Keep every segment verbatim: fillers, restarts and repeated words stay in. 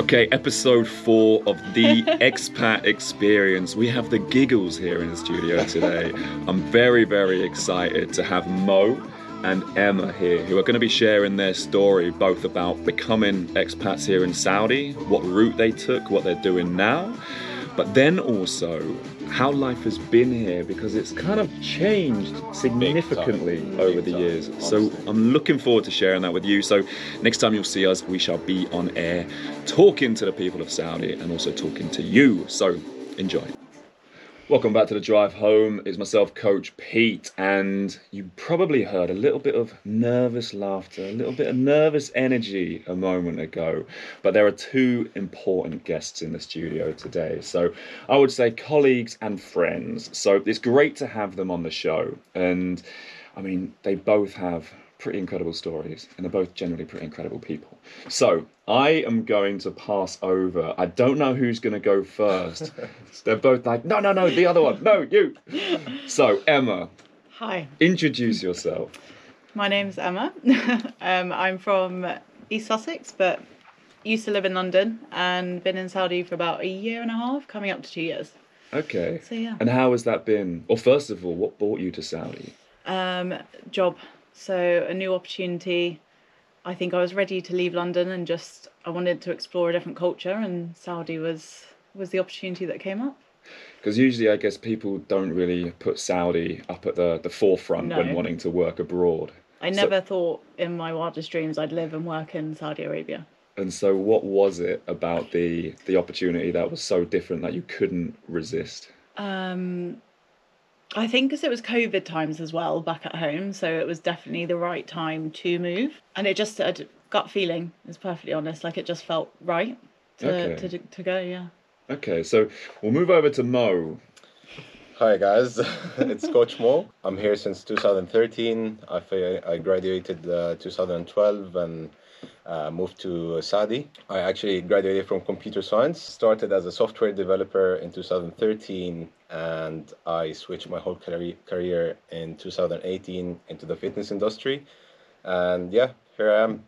Okay, episode four of the Expat Experience. We have the giggles here in the studio today. I'm very, very excited to have Mo and Emma here, who are going to be sharing their story both about becoming expats here in Saudi, what route they took, what they're doing now, but then also how life has been here, because it's kind of changed significantly over the years. So I'm looking forward to sharing that with you. So next time you'll see us, we shall be on air talking to the people of Saudi and also talking to you. So enjoy. Welcome back to The Drive Home. It's myself, Coach Pete, and you probably heard a little bit of nervous laughter, a little bit of nervous energy a moment ago, but there are two important guests in the studio today. So I would say colleagues and friends. So it's great to have them on the show. And I mean, they both have pretty incredible stories, and they're both generally pretty incredible people. So I am going to pass over. I don't know who's going to go first. They're both like, no, no, no, the other one. No, you. So, Emma. Hi. Introduce yourself. My name's Emma. um, I'm from East Sussex, but used to live in London and been in Saudi for about a year and a half, coming up to two years. Okay. So, yeah. And how has that been? Well, first of all, what brought you to Saudi? Um, job. So, a new opportunity. I think I was ready to leave London and just I wanted to explore a different culture, and Saudi was was the opportunity that came up. Because usually I guess people don't really put Saudi up at the, the forefront no. when wanting to work abroad. I never so, thought in my wildest dreams I'd live and work in Saudi Arabia. And so what was it about the, the opportunity that was so different that you couldn't resist? Um, I think because it was COVID times as well back at home, so it was definitely the right time to move. And it just, a gut feeling, is perfectly honest, like it just felt right to, okay. to, to go, yeah. Okay, so we'll move over to Mo. Hi guys, it's Coach Mo. I'm here since two thousand thirteen. I, I graduated uh, two thousand twelve and uh, moved to Saudi. I actually graduated from computer science, started as a software developer in two thousand thirteen, and I switched my whole career in two thousand eighteen into the fitness industry. And yeah, here I am.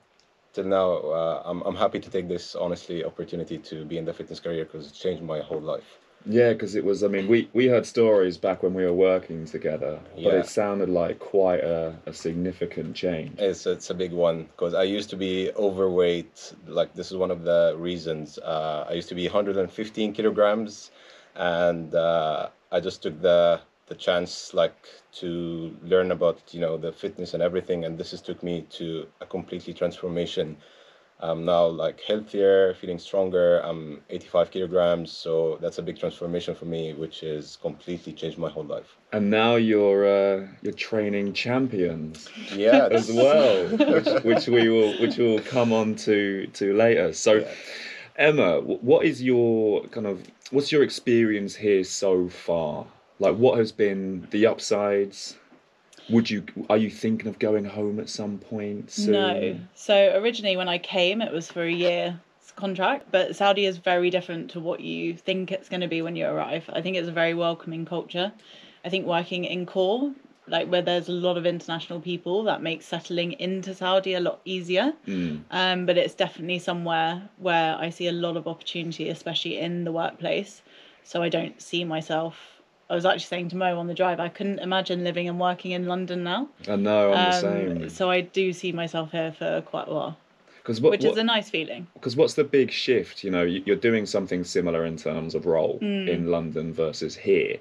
Till now, uh, I'm, I'm happy to take this, honestly, opportunity to be in the fitness career because it's changed my whole life. Yeah, because it was, I mean, we, we heard stories back when we were working together, but yeah. it sounded like quite a, a significant change. It's, it's a big one, because I used to be overweight. Like, this is one of the reasons. Uh, I used to be one hundred fifteen kilograms, and uh, I just took the the chance, like, to learn about, you know, the fitness and everything, and this has took me to a completely transformation. I'm now like healthier, feeling stronger. I'm eighty-five kilograms, so that's a big transformation for me, which has completely changed my whole life. And now you're uh, you're training champions, yeah, as well, which, which we will which we'll come on to to later. So, yeah. Emma, what is your kind of what's your experience here so far? Like, what has been the upsides? Would you, are you thinking of going home at some point soon? No. So originally when I came, it was for a year's contract, but Saudi is very different to what you think it's going to be when you arrive. I think it's a very welcoming culture. I think working in core, like where there's a lot of international people, that makes settling into Saudi a lot easier. Mm. Um, but it's definitely somewhere where I see a lot of opportunity, especially in the workplace. So I don't see myself... I was actually saying to Mo on the drive, I couldn't imagine living and working in London now. I know, I'm um, the same. So I do see myself here for quite a while, Cause what, which what, is a nice feeling. Because what's the big shift? You know, you're doing something similar in terms of role mm. in London versus here.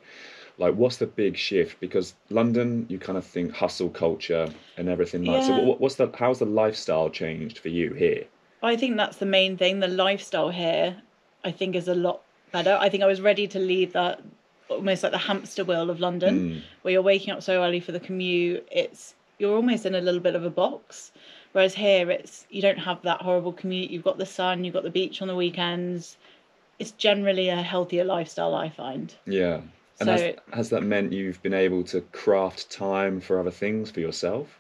Like, what's the big shift? Because London, you kind of think hustle culture and everything like that. Yeah. So what, what's the, how's the lifestyle changed for you here? I think that's the main thing. The lifestyle here, I think, is a lot better. I think I was ready to leave that... almost like the hamster wheel of London, mm. where you're waking up so early for the commute. It's you're almost in a little bit of a box, whereas here it's you don't have that horrible commute. You've got the sun, you've got the beach on the weekends. It's generally a healthier lifestyle, I find. Yeah. And so, has, has that meant you've been able to craft time for other things for yourself?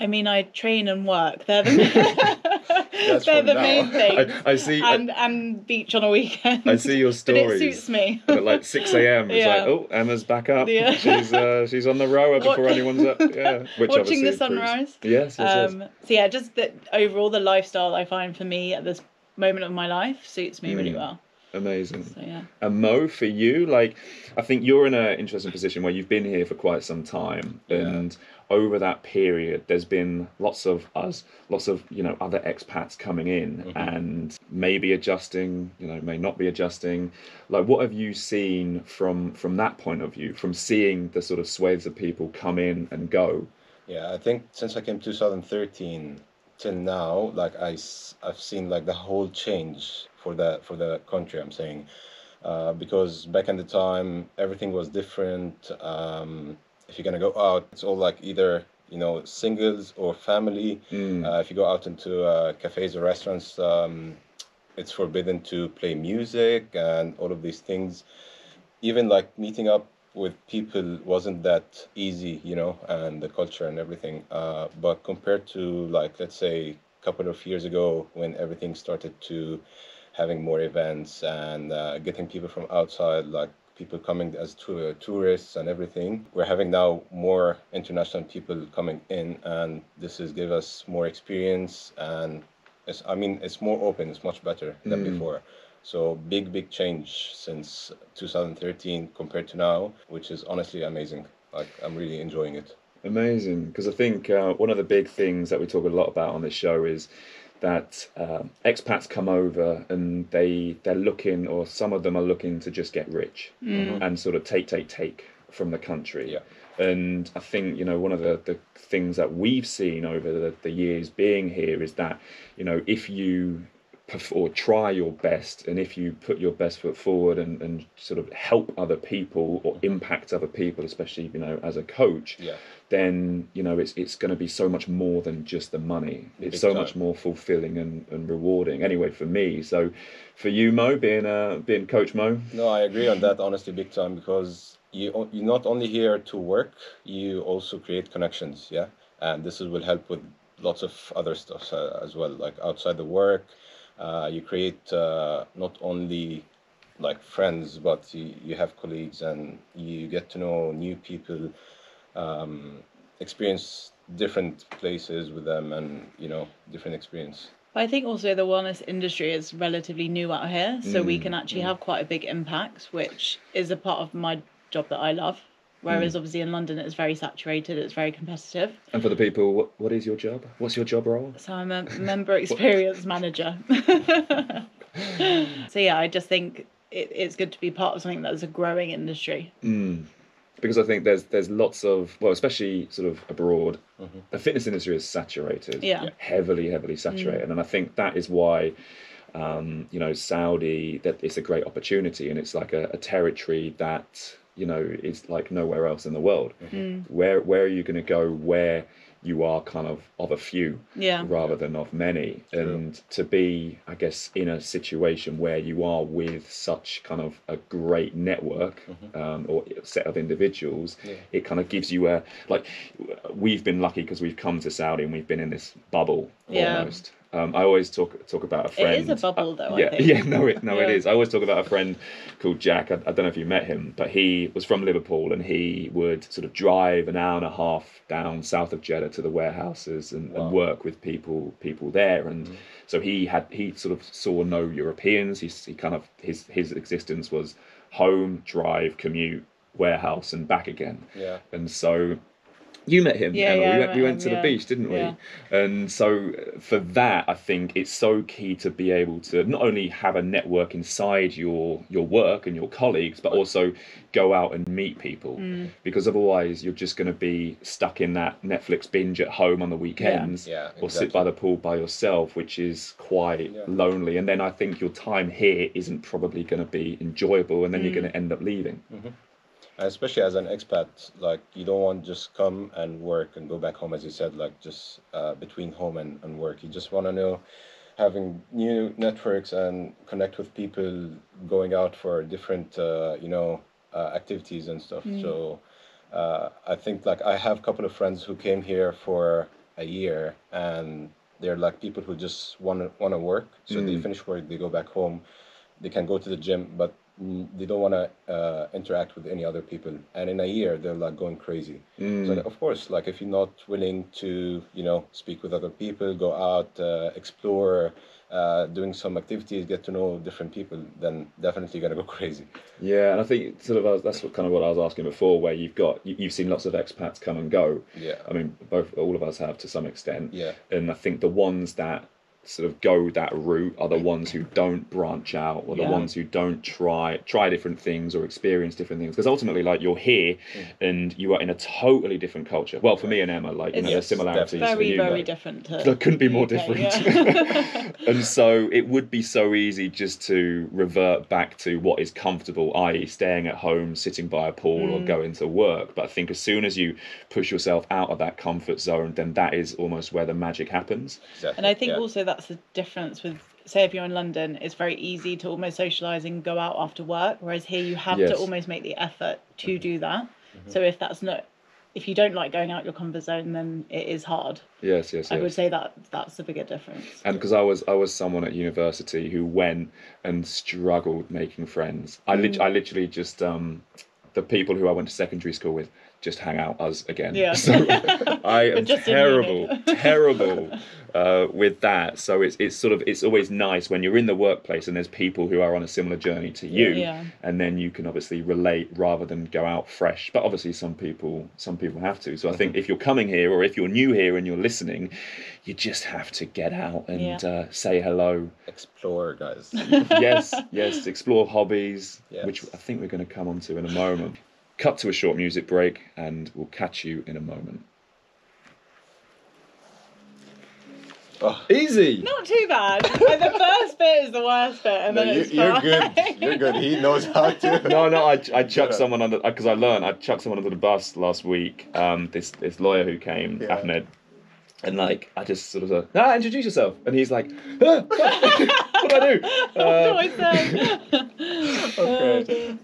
I mean, I train and work. They're the, They're the main thing. I, I see, and I, and beach on a weekend. I see your stories. But it suits me. But like six a m, it's yeah. like, oh, Emma's back up. Yeah. She's uh, she's on the rower before anyone's up. Yeah. Which watching the sunrise. Yes, yes, yes. Um, so yeah, just that overall the lifestyle I find for me at this moment of my life suits me mm. really well. Amazing. So, yeah. And Mo, for you, like, I think you're in an interesting position where you've been here for quite some time, yeah. and over that period there's been lots of us, lots of, you know, other expats coming in mm-hmm. and maybe adjusting, you know, may not be adjusting. Like, what have you seen from from that point of view, from seeing the sort of swathes of people come in and go? Yeah, I think since I came two thousand thirteen till now, like, I, I've seen like the whole change for the for the country, I'm saying, uh, because back in the time everything was different. Um, if you're gonna go out, it's all like either, you know, singles or family. Mm. Uh, if you go out into uh, cafes or restaurants, um, it's forbidden to play music and all of these things. Even like meeting up with people wasn't that easy, you know, and the culture and everything. Uh, but compared to, like, let's say a couple of years ago, when everything started to having more events and uh, getting people from outside, like people coming as to, uh, tourists and everything, we're having now more international people coming in, and this has given us more experience, and it's, I mean, it's more open, it's much better than mm. before. So big, big change since two thousand thirteen compared to now, which is honestly amazing. Like, I'm really enjoying it. Amazing, because I think uh, one of the big things that we talk a lot about on this show is that uh, expats come over and they, they're looking, or some of them are looking to just get rich mm. and sort of take, take, take from the country. Yeah. And I think, you know, one of the, the things that we've seen over the, the years being here is that, you know, if you... or try your best, and if you put your best foot forward and, and sort of help other people or impact other people, especially, you know, as a coach, yeah. then, you know, it's it's going to be so much more than just the money. It's Big so time. much more fulfilling and, and rewarding. Anyway, for me, so for you, Mo, being uh, being Coach Mo. No, I agree on that, honestly, big time, because you, you're not only here to work, you also create connections, yeah? And this will help with lots of other stuff as well, like outside the work. Uh, you create uh, not only like friends, but you, you have colleagues, and you get to know new people, um, experience different places with them, and, you know, different experience. I think also the wellness industry is relatively new out here, so mm. we can actually mm. have quite a big impact, which is a part of my job that I love. Whereas mm. obviously in London it's very saturated, it's very competitive. And for the people, what, what is your job? What's your job role? So I'm a member experience manager. So yeah, I just think it, it's good to be part of something that's a growing industry. Mm. Because I think there's there's lots of, well, especially sort of abroad, mm-hmm. the fitness industry is saturated. Yeah. Heavily, heavily saturated. Mm. And I think that is why... Um, you know, Saudi, that it's a great opportunity, and it's like a, a territory that, you know, is like nowhere else in the world. Mm-hmm. Where where are you going to go where you are kind of of a few yeah. rather than of many? True. And to be, I guess, in a situation where you are with such kind of a great network mm-hmm. um, or set of individuals, yeah. it kind of gives you a, like, we've been lucky because we've come to Saudi and we've been in this bubble yeah. almost. Um, I always talk talk about a friend. It is a bubble, though, uh, yeah, I think. Yeah, no, it, no yeah. it is. I always talk about a friend called Jack. I, I don't know if you met him, but he was from Liverpool, and he would sort of drive an hour and a half down south of Jeddah to the warehouses and, wow. and work with people people there. And mm-hmm. so he had he sort of saw no Europeans. He he kind of his his existence was home, drive, commute, warehouse, and back again. Yeah, and so. You met him, yeah, Emma. Yeah, we went, we went him, to the yeah. beach, didn't we? Yeah. And so for that, I think it's so key to be able to not only have a network inside your, your work and your colleagues, but also go out and meet people. Mm. Because otherwise, you're just going to be stuck in that Netflix binge at home on the weekends yeah. Yeah, exactly. or sit by the pool by yourself, which is quite yeah. lonely. And then I think your time here isn't probably going to be enjoyable, and then mm. you're going to end up leaving. Mm-hmm. Especially as an expat, like, you don't want just come and work and go back home, as you said, like, just uh, between home and, and work. You just want to know, having new networks and connect with people, going out for different, uh, you know, uh, activities and stuff. Mm. So uh, I think, like, I have a couple of friends who came here for a year, and they're, like, people who just want to want to work. So mm. they finish work, they go back home, they can go to the gym, but they don't want to uh, interact with any other people, and in a year they're like going crazy. Mm. So of course, like, if you're not willing to, you know, speak with other people, go out, uh, explore, uh, doing some activities, get to know different people, then definitely going to go crazy. Yeah, and I think sort of I was, that's what, kind of what I was asking before, where you've got you, you've seen lots of expats come and go. Yeah, I mean, both all of us have to some extent. Yeah, and I think the ones that sort of go that route are the ones who don't branch out, or the yeah. ones who don't try try different things or experience different things, because ultimately, like, you're here mm. and you are in a totally different culture. Well, for yeah. me and Emma, like, you it's know, there's similarities very for you, very like, different to that couldn't be more U K, different yeah. And so it would be so easy just to revert back to what is comfortable, that is staying at home, sitting by a pool mm. or going to work. But I think as soon as you push yourself out of that comfort zone, then that is almost where the magic happens. Exactly. And I think yeah. also that that's the difference with, say, if you're in London, it's very easy to almost socialise and go out after work, whereas here you have yes. to almost make the effort to mm-hmm. do that. Mm-hmm. So if that's not, if you don't like going out your comfort zone, then it is hard. Yes, yes, I yes. would say that that's the bigger difference. And because I was I was someone at university who went and struggled making friends. I, lit- mm. I literally just, um, the people who I went to secondary school with, just hang out us again. Yeah. So I am terrible, terrible uh, with that. So it's it's sort of it's always nice when you're in the workplace and there's people who are on a similar journey to you, yeah. and then you can obviously relate rather than go out fresh. But obviously, some people some people have to. So I think if you're coming here or if you're new here and you're listening, you just have to get out and yeah. uh, say hello. Explore, guys. Yes, yes. Explore hobbies, yes. which I think we're going to come on to in a moment. Cut to a short music break, and we'll catch you in a moment. Oh, easy. Not too bad. Like, the first bit is the worst bit, and no, then you, it's you're fine. good. You're good. He knows how to. No, no. I I chucked someone under because I learned I chucked someone under the bus last week. Um, this this lawyer who came, yeah. Ahmed. And, like, I just sort of said, ah, introduce yourself. And he's like, ah, what do I do? Uh, what do I say? Okay.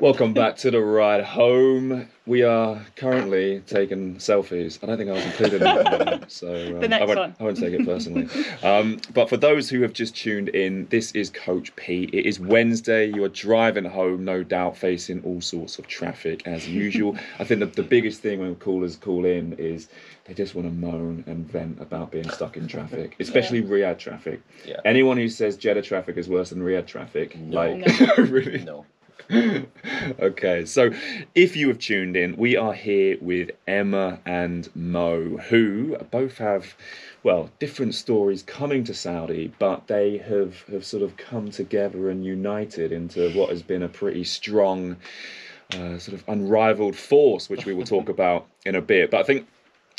Welcome back to The Ride Home. We are currently taking selfies. I don't think I was included in that, so um, the next I, won't, one. I won't take it personally. Um, but for those who have just tuned in, this is Coach Pete. It is Wednesday. You are driving home, no doubt, facing all sorts of traffic as usual. I think the, the biggest thing when callers call in is they just want to moan and vent about being stuck in traffic, especially yeah. Riyadh traffic. Yeah. Anyone who says Jeddah traffic is worse than Riyadh traffic, no. like, no. really? No. Okay, so if you have tuned in, we are here with Emma and Mo, who both have, well, different stories coming to Saudi, but they have, have sort of come together and united into what has been a pretty strong, uh, sort of unrivaled force, which we will talk about in a bit. But I think,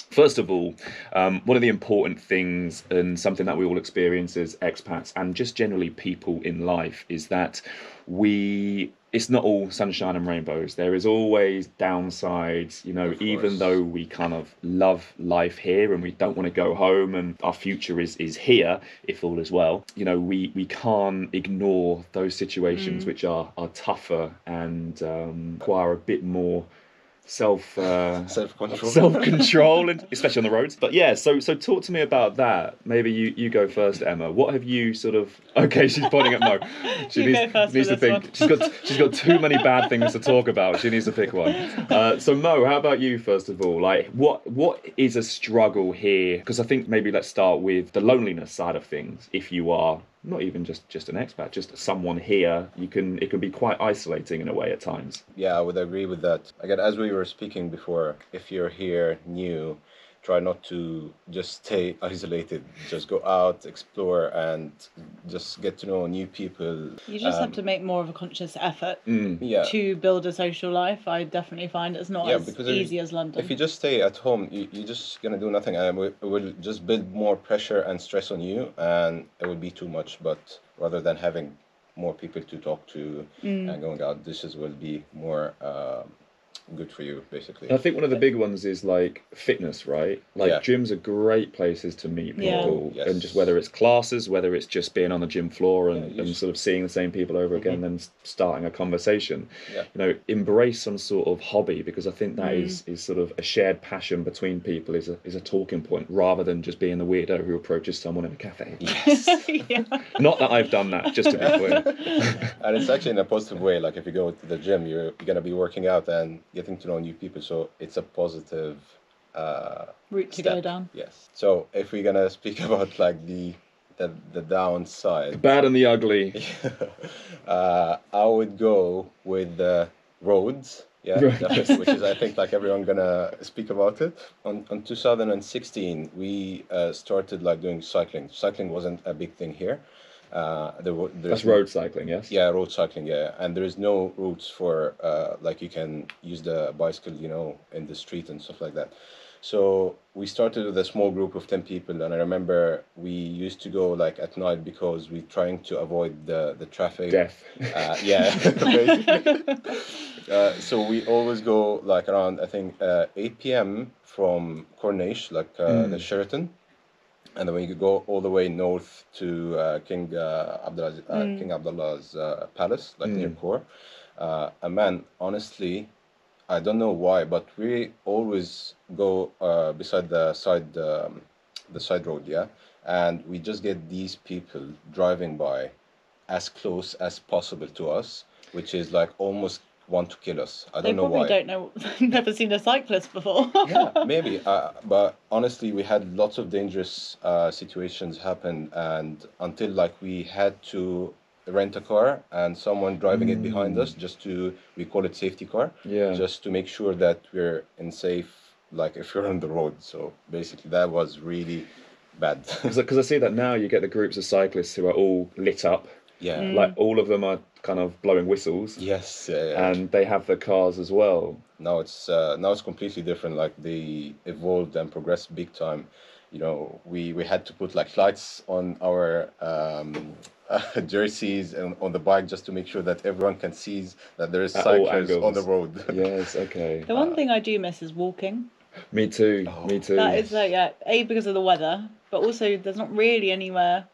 first of all, um, one of the important things and something that we all experience as expats and just generally people in life is that we... it's not all sunshine and rainbows. There is always downsides, you know, even though we kind of love life here and we don't want to go home and our future is, is here, if all is well, you know, we, we can't ignore those situations mm. which are, are tougher and um, require a bit more self uh, self-control. self-control, and especially on the roads. But yeah, so so talk to me about that. Maybe you, you go first, Emma. What have you sort of? Okay, she's pointing at Mo. She you needs, go first needs to think. One. She's got she's got too many bad things to talk about. She needs to pick one. Uh, so Mo, how about you first of all? Like, what what is a struggle here? Because I think maybe let's start with the loneliness side of things. If you are not even just, just an expat, just someone here, you can it can be quite isolating in a way at times. Yeah, I would agree with that. Again, as we were speaking before, if you're here new, try not to just stay isolated. Just go out, explore, and just get to know new people. You just um, have to make more of a conscious effort mm, yeah. to build a social life. I definitely find it's not yeah, as easy you, as London. If you just stay at home, you, you're just going to do nothing. And it will just build more pressure and stress on you, and it would be too much. But rather than having more people to talk to mm. and going out, this is, will be more... Uh, good for you, basically. I think one of the big ones is like fitness, right? Like yeah. gyms are great places to meet people, yeah. yes. and just whether it's classes, whether it's just being on the gym floor and, yeah, and sort of seeing the same people over again, mm-hmm. and then starting a conversation. Yeah. You know, embrace some sort of hobby, because I think that mm. is is sort of a shared passion between people, is a is a talking point rather than just being the weirdo who approaches someone in a cafe. Yes. yeah. Not that I've done that, just to be clear. And it's actually in a positive way. Like if you go to the gym, you're, you're going to be working out and getting to know new people, so it's a positive uh, route to step. Go down. Yes. So if we're gonna speak about like the the, the downside, the bad and the ugly, uh, I would go with the roads. Yeah, right. Which is I think like everyone gonna speak about it. On on two thousand sixteen, we uh, started like doing cycling. Cycling wasn't a big thing here. Uh, there, that's road cycling, yes. Yeah, road cycling, yeah. And there is no routes for uh, like you can use the bicycle, you know, in the street and stuff like that. So we started with a small group of ten people, and I remember we used to go like at night because we're trying to avoid the the traffic. Death. Uh, yeah. uh, so we always go like around I think uh, eight p m from Corniche, like uh, mm. the Sheraton. And then we could go all the way north to uh, King uh, Abdullah, uh, mm. King Abdullah's uh, palace, like mm. near Khor. Uh, and man, honestly, I don't know why, but we always go uh, beside the side, um, the side road, yeah. And we just get these people driving by, as close as possible to us, which is like almost want to kill us. I don't know why. They probably don't know. Never seen a cyclist before. Yeah, maybe. Uh, but honestly, we had lots of dangerous uh, situations happen, and until like we had to rent a car and someone driving mm. it behind us, just to we call it safety car. Yeah. Just to make sure that we're in safe, like if you're on the road. So basically, that was really bad. Because I see that now you get the groups of cyclists who are all lit up. Yeah, mm. like all of them are kind of blowing whistles. Yes, yeah, yeah. And they have their cars as well. Now it's uh, now it's completely different. Like they evolved and progressed big time. You know, we, we had to put like lights on our um, uh, jerseys and on the bike just to make sure that everyone can see that there is cyclists on the road. Yes, okay. The one uh, thing I do miss is walking. Me too. Oh. Me too. That is like yeah, a because of the weather, but also there's not really anywhere.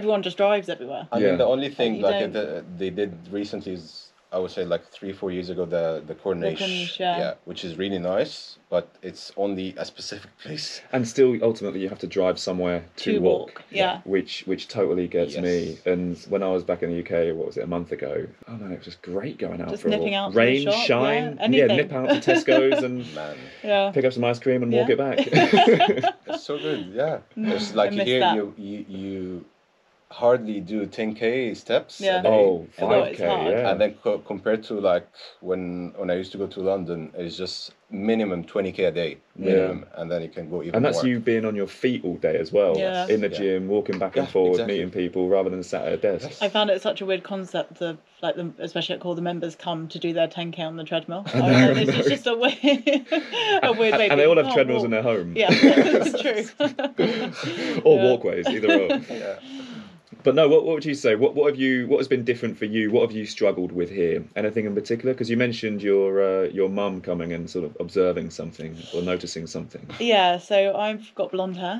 Everyone just drives everywhere. I yeah. mean, the only thing like the, they did recently is, I would say, like three, four years ago, the the Corniche, the Corniche yeah. yeah, which is really nice, but it's only a specific place. And still, ultimately, you have to drive somewhere to, to walk, walk. Yeah, which which totally gets yes. me. And when I was back in the U K, what was it, a month ago? Oh no, it was just great going out just for a walk. Out rain, shop, shine, yeah, yeah, nip out to Tesco's and Man. Yeah. pick up some ice cream and yeah. walk it back. It's so good, yeah. No, it's like you hear you you. you hardly do ten K steps yeah. a day. Oh, five K, yeah. And then co- compared to like when when I used to go to London, it's just minimum twenty K a day minimum, yeah. and then you can go even and that's more. You being on your feet all day as well, yeah. in the yeah. gym, walking back and yeah, forth, exactly. meeting people rather than sat at a desk. Yes. I found it such a weird concept of like the, especially at Core, the members come to do their ten K on the treadmill. I know, I know. It's just a weird, a weird and, way. And they all have treadmills walk. In their home. Yeah, it's true. Or yeah. walkways, either or. Yeah. But no, what what would you say? What what have you? What has been different for you? What have you struggled with here? Anything in particular? Because you mentioned your uh, your mum coming and sort of observing something or noticing something. Yeah, so I've got blonde hair.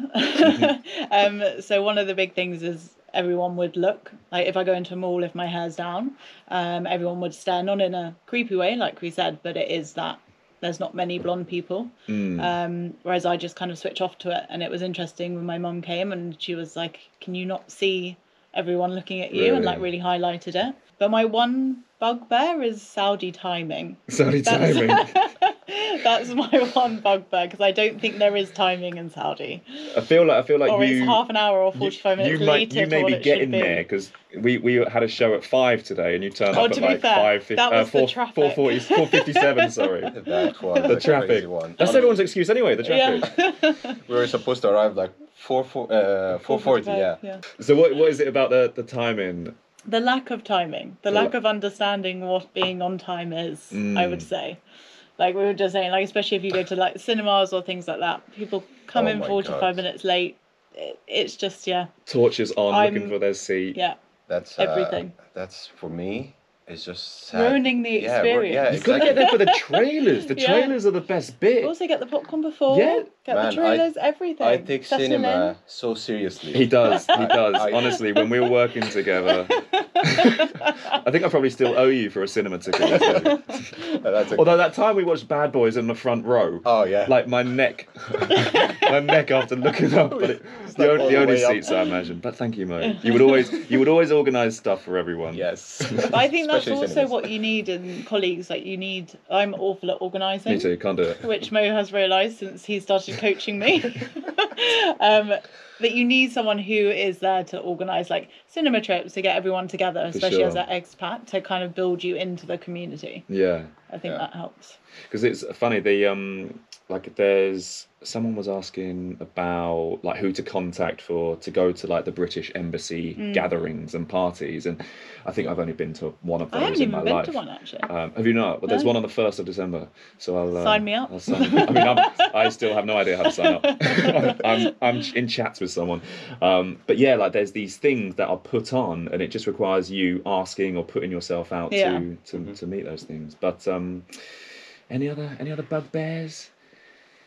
um, so one of the big things is everyone would look. Like if I go into a mall, if my hair's down, um, everyone would stare. Not in a creepy way, like we said, but it is that there's not many blonde people. Mm. Um, whereas I just kind of switch off to it, and it was interesting when my mum came and she was like, "Can you not see?" Everyone looking at you really? And like really highlighted it. But my one bugbear is Saudi timing. Saudi that's, timing. That's my one bugbear because I don't think there is timing in Saudi. I feel like I feel like or you, it's half an hour or forty-five you, minutes you later. You may be getting there because we, we had a show at five today and you turned oh, up at like fair, five fifty. That was uh, four, the traffic. Four forty, four fifty-seven. Sorry. That one. The, the traffic. One. That's everyone's excuse anyway. The traffic. Yeah. We were supposed to arrive like. Four four uh four forty yeah. yeah. So what what is it about the, the timing? The lack of timing, the, the lack la- of understanding what being on time is. Mm. I would say, like we were just saying, like especially if you go to like cinemas or things like that, people come oh in forty five minutes late. It, it's just yeah. Torches on, I'm, looking for their seat. Yeah, that's uh, everything. That's for me. It's just sad. Ruining the experience. Yeah, yeah, exactly. You've got to get there for the trailers. The yeah. trailers are the best bit. You also get the popcorn before. Yeah. Get Man, the trailers, I, everything. I take Settle cinema in. So seriously. He does. He does. I, I, Honestly, when we were working together I think I probably still owe you for a cinema ticket. No, that's okay. Although that time we watched Bad Boys in the front row. Oh yeah. Like my neck, my neck after looking up. But it, the only, the only seats up. I imagine. But thank you, Mo. You would always, you would always organise stuff for everyone. Yes. But I think that's also cinemas. What you need in colleagues. Like you need. I'm awful at organising. Me too. Can't do it. Which Mo has realised since he started coaching me. um, But you need someone who is there to organise like cinema trips to get everyone together, especially sure. as an expat, to kind of build you into the community. Yeah, I think yeah. that helps. Because it's funny, the um, like there's someone was asking about like who to contact for to go to like the British Embassy mm. gatherings and parties, and I think I've only been to one of those I haven't in even my been life. To one actually. Um, have you not? Well, there's no. one on the first of December, so I'll uh, sign me up. I'll sign me. I mean, I'm, I still have no idea how to sign up. I'm, I'm I'm in chats with someone, um, but yeah, like there's these things that are put on, and it just requires you asking or putting yourself out yeah. to to mm-hmm. to meet those things. But um, any other any other bugbears?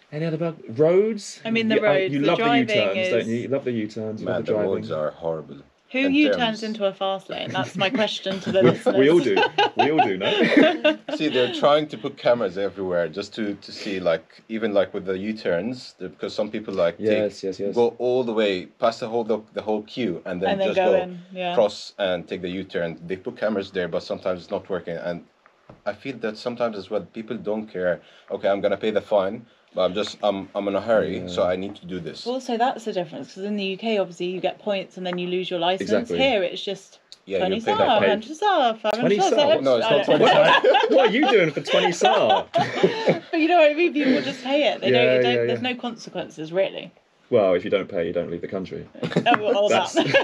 Any other bug roads? I mean the roads. You, you the love driving the U-turns, is... don't you? You love the U-turns. Man, the, the roads are horrible. Who and U-turns terms. into a fast lane? That's my question to the listeners. We all do. We all do, no? See, they're trying to put cameras everywhere just to, to see, like, even, like, with the U-turns, because some people, like, yes, take, yes, yes. go all the way, past the whole the, the whole queue, and then and just go, go yeah. cross and take the U-turn. They put cameras there, but sometimes it's not working. And I feel that sometimes as well, people don't care. Okay, I'm going to pay the fine. But I'm just, I'm, I'm in a hurry, yeah. so I need to do this. Well, so that's the difference, because in the U K, obviously, you get points and then you lose your license. Exactly. Here, it's just yeah, twenty S A R, one hundred S A R, five hundred S A R. So no, it's not twenty S A R. What are you doing for twenty S A R? But you know what I mean? People just pay it. They yeah, don't, you don't, yeah, yeah. There's no consequences, really. Well, if you don't pay, you don't leave the country. All that's, that. Yeah,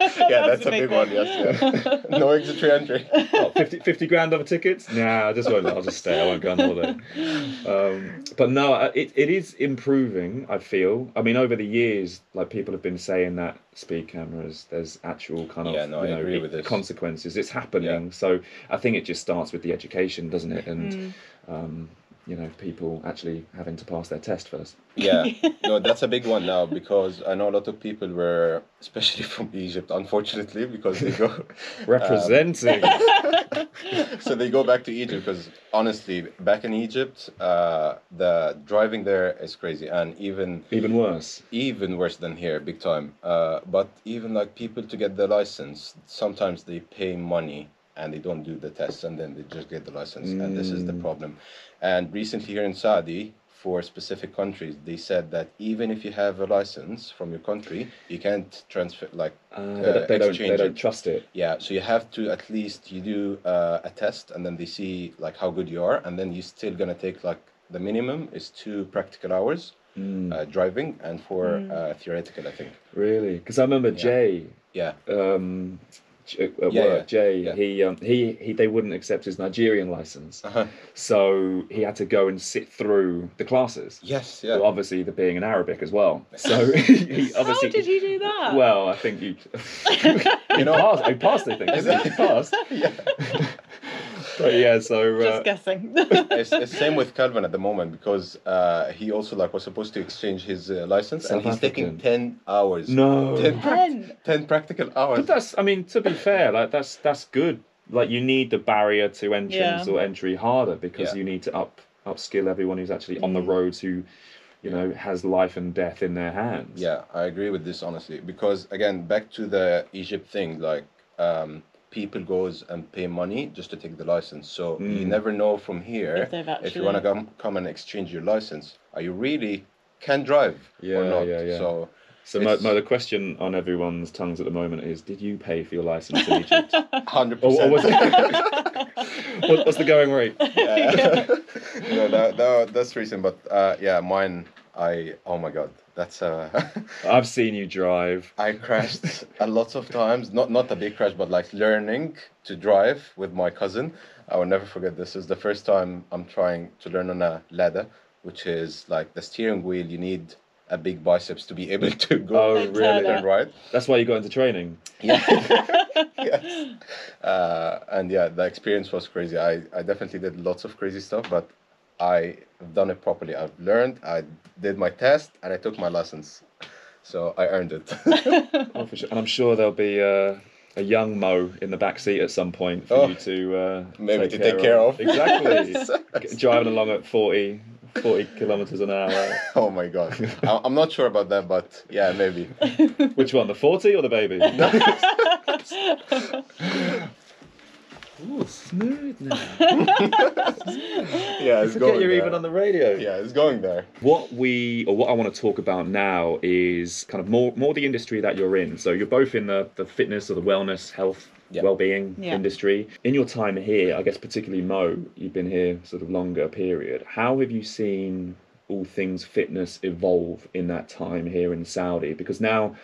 that's, that's a big one, one yes. Yeah. No exit entry. Oh, fifty, fifty grand of a tickets? Nah, I just won't. I'll just stay. I won't go on holiday. Um, but no, it it is improving, I feel. I mean, over the years, like people have been saying that speed cameras, there's actual kind of yeah, no, you know, it, with consequences. It's happening. Yeah. So I think it just starts with the education, doesn't it? And... Mm. Um, you know, people actually having to pass their test first. Yeah, no, that's a big one now, because I know a lot of people were, especially from Egypt, unfortunately, because they go... Representing! Um, so they go back to Egypt, because honestly, back in Egypt, uh, the driving there is crazy, and even... Even worse. Even worse than here, big time. Uh, but even like people to get their license, sometimes they pay money and they don't do the tests, and then they just get the license, mm. and this is the problem. And recently here in Saudi, for specific countries, they said that even if you have a license from your country, you can't transfer, like, uh, uh, they, don't, they don't trust it. Yeah, so you have to at least, you do uh, a test, and then they see, like, how good you are, and then you're still going to take, like, the minimum is two practical hours mm. uh, driving, and for mm. uh, theoretical, I think. Really? Because I remember yeah. Jay... Yeah. Um, At work, yeah, yeah. Jay, yeah. he um, he he they wouldn't accept his Nigerian license, uh-huh. so he had to go and sit through the classes. Yes, yeah. Well, obviously, the being in Arabic as well. So he how obviously, did you do that? Well, I think you. You know, passed, he passed. I think he passed. Yeah. But yeah, so just uh, guessing. It's, it's same with Calvin at the moment, because uh, he also like was supposed to exchange his uh, license, South and he's African. Taking ten hours. No, ten, ten. ten practical hours. But that's, I mean, to be fair, like that's that's good. Like you need the barrier to entrance yeah. or entry harder, because yeah. you need to up upskill everyone who's actually on mm. the roads who, you know, has life and death in their hands. Yeah, I agree with this honestly, because again, back to the Egypt thing, like. Um, people goes and pay money just to take the license, so mm. you never know from here if, actually... if you want to come come and exchange your license, are you really can drive yeah, or not yeah, yeah. so so Mo, Mo, the question on everyone's tongues at the moment is, did you pay for your license in Egypt? one hundred percent or, or was it... what, what's the going rate? Yeah. Yeah. No, that, that, that's recent, but uh yeah mine I oh my god that's uh I've seen you drive. I crashed a lot of times, not not a big crash, but like learning to drive with my cousin. I will never forget, this is the first time I'm trying to learn on a ladder, which is like the steering wheel, you need a big biceps to be able to go oh, really? And ride. That's why you got into training. Yeah. Yes. Uh, and yeah, the experience was crazy. I, I definitely did lots of crazy stuff, but I've done it properly. I've learned, I did my test, and I took my lessons. So I earned it. Oh, for sure. And I'm sure there'll be... Uh... a young Mo in the back seat at some point for oh, you to uh, maybe take to care take care of. of. Exactly. Driving along at forty, forty kilometers an hour. Oh my God, I'm not sure about that, but yeah, maybe. Which one, the forty or the baby? Ooh, smooth now. Yeah, it's going. You're there. Even on the radio. Yeah, it's going there. What we, or what I want to talk about now is kind of more, more the industry that you're in. So you're both in the, the fitness or the wellness, health, yeah. well-being yeah. industry. In your time here, I guess particularly Mo, you've been here sort of longer period. How have you seen all things fitness evolve in that time here in Saudi? Because now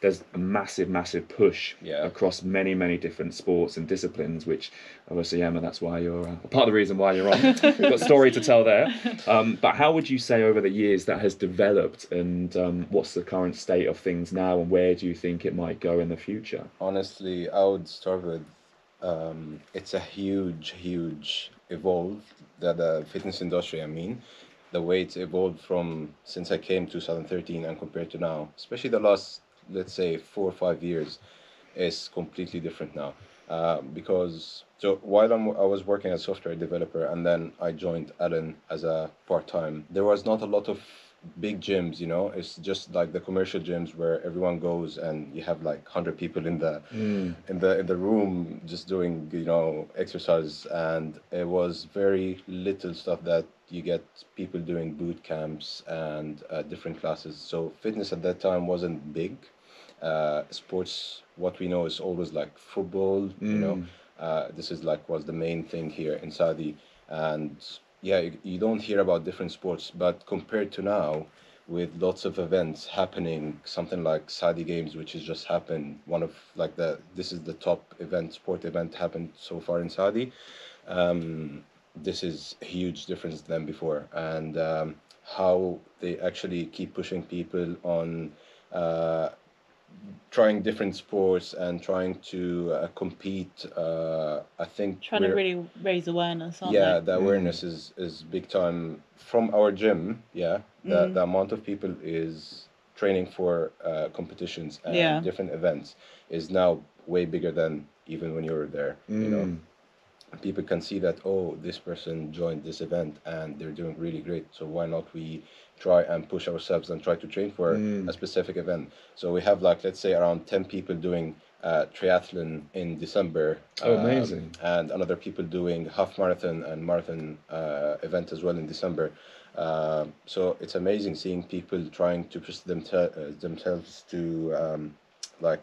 there's a massive, massive push yeah. across many, many different sports and disciplines, which obviously, Emma, that's why you're uh, part of the reason why you're on. You've got a story to tell there. Um, but how would you say over the years that has developed, and um, what's the current state of things now, and where do you think it might go in the future? Honestly, I would start with um, it's a huge, huge evolve that the fitness industry, I mean. The way it's evolved from since I came two thousand thirteen and compared to now, especially the last, let's say, four or five years, is completely different now. Uh, because so while I'm, I was working as a software developer, and then I joined Allen as a part-time, there was not a lot of big gyms, you know. It's just like the commercial gyms where everyone goes and you have like one hundred people in the mm. in the in the room just doing, you know, exercise. And it was very little stuff that you get people doing boot camps and uh, different classes. So fitness at that time wasn't big. Uh, sports, what we know is always like football, mm. you know. Uh, this is like was the main thing here in Saudi. And yeah, you, you don't hear about different sports, but compared to now, with lots of events happening, something like Saudi Games, which has just happened, one of like the, this is the top event, sport event happened so far in Saudi. Um, this is a huge difference than before. And um, how they actually keep pushing people on uh, trying different sports and trying to uh, compete. Uh, I think trying to really raise awareness, aren't yeah, they? The awareness mm. is, is big time. From our gym, yeah, the, mm. the amount of people is training for uh, competitions and yeah. different events is now way bigger than even when you were there, mm. you know. People can see that, oh, this person joined this event and they're doing really great, so why not we try and push ourselves and try to train for mm. a specific event. So we have like, let's say, around ten people doing uh, triathlon in December. Oh, um, amazing. And another people doing half marathon and marathon uh, event as well in December. Uh, so it's amazing seeing people trying to push them uh, themselves to um, like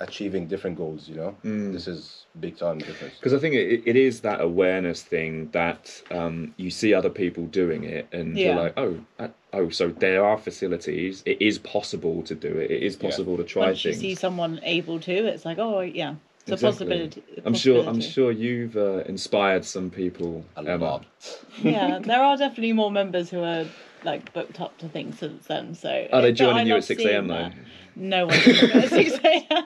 achieving different goals, you know. Mm. This is big time difference. Because I think it, it is that awareness thing that um, you see other people doing it, and yeah. you're like, oh, that, oh, so there are facilities. It is possible to do it. It is possible yeah. to try Once things. Once you see someone able to, it's like, oh, yeah, it's exactly. a possibility. I'm sure. I'm sure you've uh, inspired some people. A Emma. Lot. Yeah, there are definitely more members who are like booked up to things since then. So are they joining you at six a.m. though? No one at six a.m.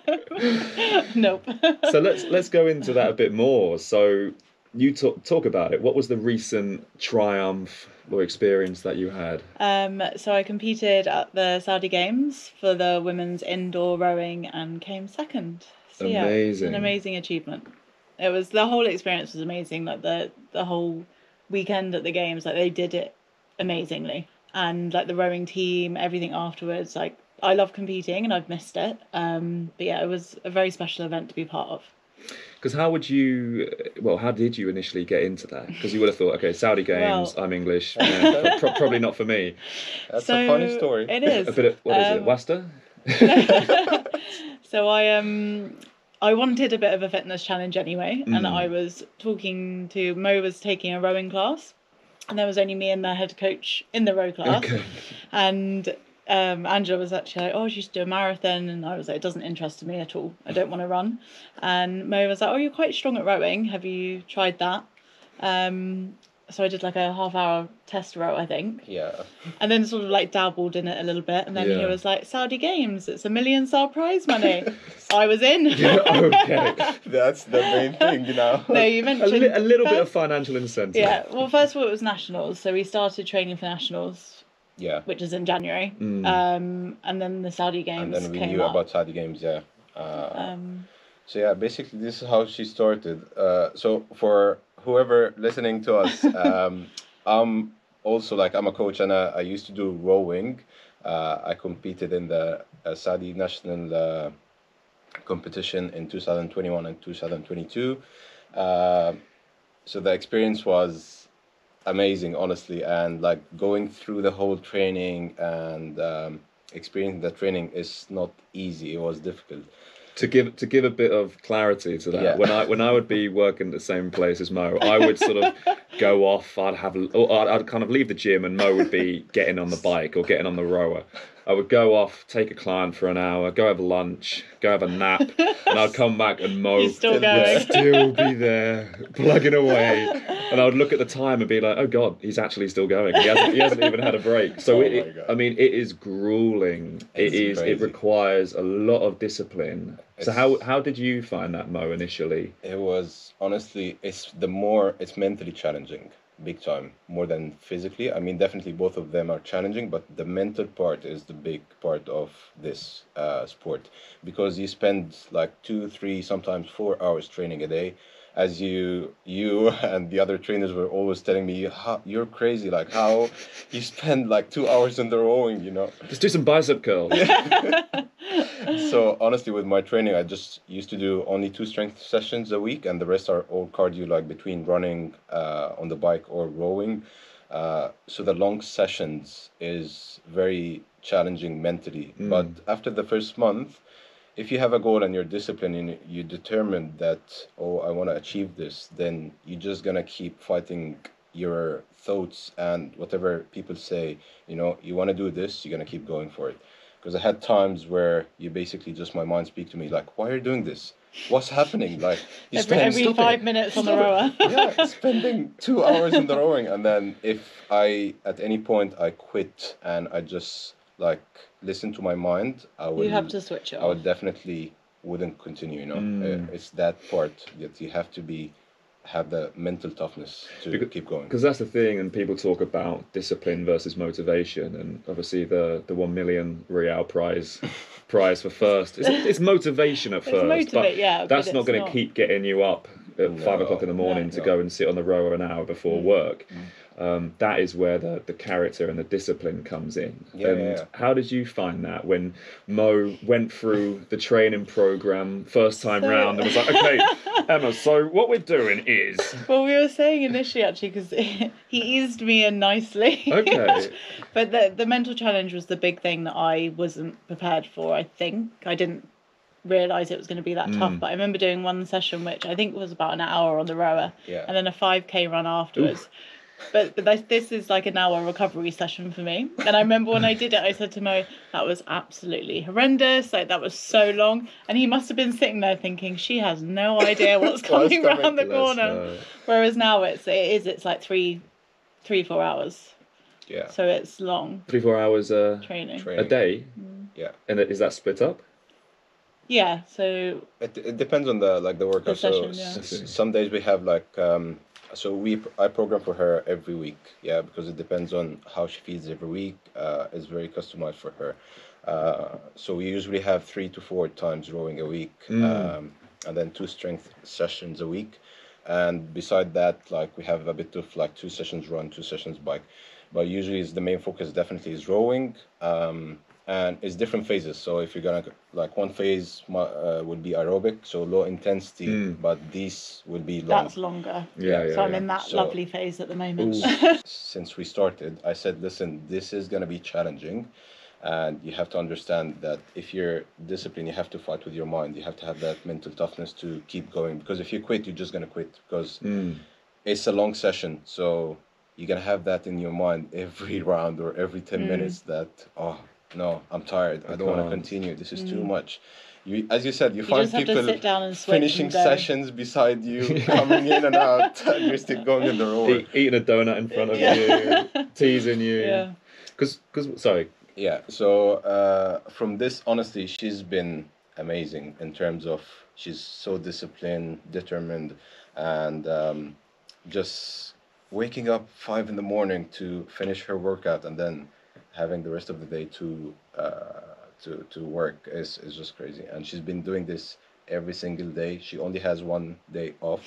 Nope. So let's let's go into that a bit more. So you talk talk about it. What was the recent triumph or experience that you had? Um, so I competed at the Saudi Games for the women's indoor rowing and came second. So amazing. Yeah, it was an amazing achievement. It was the whole experience was amazing. Like the the whole weekend at the games, like they did it amazingly, and like the rowing team, everything afterwards. Like I love competing and I've missed it, um but yeah, it was a very special event to be part of. Because how would you well how did you initially get into that? Because you would have thought, okay, Saudi Games, well, I'm English, yeah, pro- probably not for me. That's so a funny story. It is a bit of what um, is it Wasta? So I um I wanted a bit of a fitness challenge anyway, mm. and I was talking to Mo was taking a rowing class, and there was only me and the head coach in the row class. Okay. And um, Angela was actually like, oh, she should do a marathon. And I was like, it doesn't interest me at all. I don't want to run. And Mo was like, oh, you're quite strong at rowing. Have you tried that? Um, so I did like a half hour test row, I think. Yeah. And then sort of like dabbled in it a little bit. And then yeah. he was like, Saudi Games, it's a million Saudi prize money. I was in. Yeah, okay. That's the main thing, you know. No, you mentioned... A, li- a little first... bit of financial incentive. Yeah. Well, first of all, it was nationals. So we started training for nationals. Yeah, which is in January, mm. um, and then the Saudi Games. And then we came knew up. about Saudi Games, yeah. Uh, um, So yeah, basically this is how she started. Uh, so for whoever listening to us, um, I'm also like I'm a coach, and I, I used to do rowing. Uh, I competed in the uh, Saudi National uh, competition in two thousand twenty-one and two thousand twenty-two. Uh, so the experience was amazing, honestly, and like going through the whole training and um, experiencing the training is not easy. It was difficult. To give to give a bit of clarity to that, yeah. when I when I would be working at the same place as Mo, I would sort of go off. I'd have, or I'd, I'd kind of leave the gym, and Mo would be getting on the bike or getting on the rower. I would go off, take a client for an hour, go have lunch, go have a nap, and I'd come back, and Mo still would still be there plugging away. And I would look at the time and be like, "Oh God, he's actually still going. He hasn't, he hasn't even had a break." So oh it, I mean, it is grueling. It's it is. Crazy. It requires a lot of discipline. So it's, how how did you find that, Mo, initially? It was honestly, it's the more it's mentally challenging, big time, more than physically. I mean, definitely both of them are challenging, but the mental part is the big part of this uh, sport, because you spend like two, three, sometimes four hours training a day. As you you and the other trainers were always telling me, how, you're crazy, like how you spend like two hours in the rowing, you know. Just do some bicep curls. So honestly, with my training, I just used to do only two strength sessions a week, and the rest are all cardio, like between running uh, on the bike or rowing. Uh, so the long sessions is very challenging mentally. Mm. But after the first month, if you have a goal and you're disciplined and you determine that, oh, I want to achieve this, then you're just going to keep fighting your thoughts and whatever people say, you know, you want to do this, you're going to keep going for it. Because I had times where you basically just, my mind speak to me like, why are you doing this? What's happening? Like you every, spend, every five it. minutes on stop the rower. Yeah, spending two hours in the rowing. And then if I, at any point I quit and I just like listen to my mind, I would, you have to switch off. I would definitely wouldn't continue, you know. Mm. It's that part that you have to be have the mental toughness to because, keep going. Because that's the thing, and people talk about discipline versus motivation, and obviously the the one million Real prize prize for first. It's, it's motivation at it's first, motivate, but yeah, that's but not going to keep getting you up at no, five o'clock in the morning no, to no. go and sit on the rower an hour before mm. work. Mm. Um, that is where the, the character and the discipline comes in. Yeah, and yeah, yeah. How did you find that when Mo went through the training program first time so, round and was like, okay, Emma, so what we're doing is... Well, we were saying initially, actually, because he eased me in nicely. Okay. But the, the mental challenge was the big thing that I wasn't prepared for, I think. I didn't realise it was going to be that mm. tough, but I remember doing one session, which I think was about an hour on the rower, yeah. and then a five K run afterwards. Ooh. But, but this is like an hour recovery session for me. And I remember when I did it, I said to Mo, that was absolutely horrendous. Like, that was so long. And he must have been sitting there thinking, she has no idea what's coming well, around the corner. No. Whereas now it's, it is, it's like three, three, four hours. Yeah. So it's long. Three, four hours uh, training. training. A day? Mm. Yeah. And is that split up? Yeah, so... It, it depends on the, like, the workout. The session, so yeah. s- some days we have, like... Um, So we, I program for her every week, yeah, because it depends on how she feeds every week. Uh, it's very customized for her. Uh, so we usually have three to four times rowing a week, mm. um, and then two strength sessions a week. And beside that, like we have a bit of like two sessions run, two sessions bike. But usually it's the main focus definitely is rowing, um, and it's different phases. So if you're gonna, like one phase uh, would be aerobic, so low intensity, mm. but these would be long. That's longer. Yeah, yeah. So yeah, I'm yeah. in that so, lovely phase at the moment. Ooh, since we started, I said, listen, this is gonna be challenging. And you have to understand that if you're disciplined, you have to fight with your mind. You have to have that mental toughness to keep going. Because if you quit, you're just gonna quit because mm. it's a long session. So you're gonna have that in your mind every round or every ten mm. minutes that, oh, no, I'm tired. I don't want to continue. This is mm. too much. You, as you said, you, you find people finishing sessions beside you, coming in and out, and you're still going in the road. E- eating a donut in front of yeah. you, teasing you. Yeah. Cause, cause, sorry. Yeah. So uh, from this, honestly, she's been amazing in terms of she's so disciplined, determined, and um, just waking up five in the morning to finish her workout and then having the rest of the day to uh, to to work is, is just crazy. And she's been doing this every single day. She only has one day off,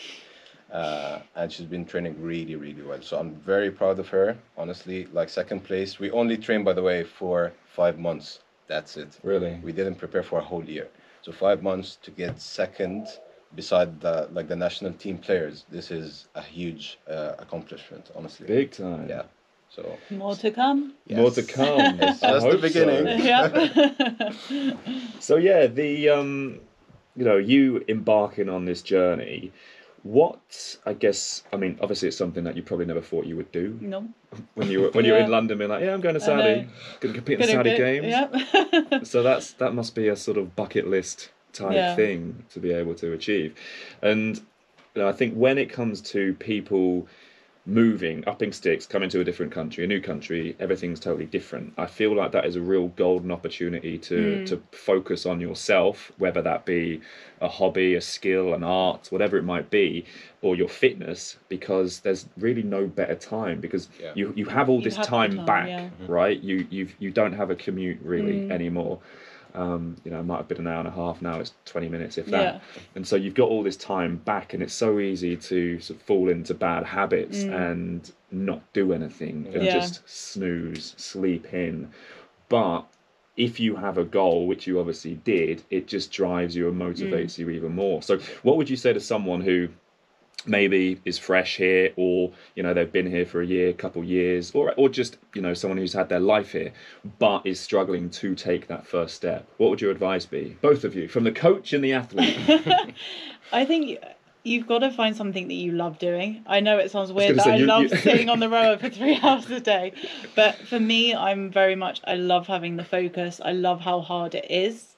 uh, and she's been training really, really well. So I'm very proud of her, honestly, like second place. We only trained, by the way, for five months. That's it. Really? We didn't prepare for a whole year. So five months to get second beside the, like the national team players. This is a huge uh, accomplishment, honestly. Big time. Yeah. So more to come. Yes. More to come. Yes, that's the beginning. So. Yep. So yeah, the um, you know, you embarking on this journey. What I guess I mean, obviously, it's something that you probably never thought you would do. No. When you were when yeah. you were in London, being like, yeah, I'm going to Saudi, going to compete in the Saudi Games. Yep. So that's that must be a sort of bucket list type yeah. thing to be able to achieve, and you know, I think when it comes to people moving, upping sticks, coming to a different country, a new country, everything's totally different. I feel like that is a real golden opportunity to, mm. to focus on yourself, whether that be a hobby, a skill, an art, whatever it might be, or your fitness, because there's really no better time, because yeah. you, you have all you this have time, time back, yeah. right? You you've, you don't have a commute really mm. anymore. Um, you know, it might have been an hour and a half, now it's twenty minutes, if that. Yeah. And so you've got all this time back, and it's so easy to sort of fall into bad habits mm. and not do anything yeah. and just snooze, sleep in. But if you have a goal, which you obviously did, it just drives you and motivates mm. you even more. So what would you say to someone who maybe is fresh here, or, you know, they've been here for a year, couple years, or or just, you know, someone who's had their life here, but is struggling to take that first step? What would your advice be? Both of you, from the coach and the athlete. I think you've got to find something that you love doing. I know it sounds weird, I that say, I you, love you... sitting on the rower for three hours a day. But for me, I'm very much, I love having the focus. I love how hard it is.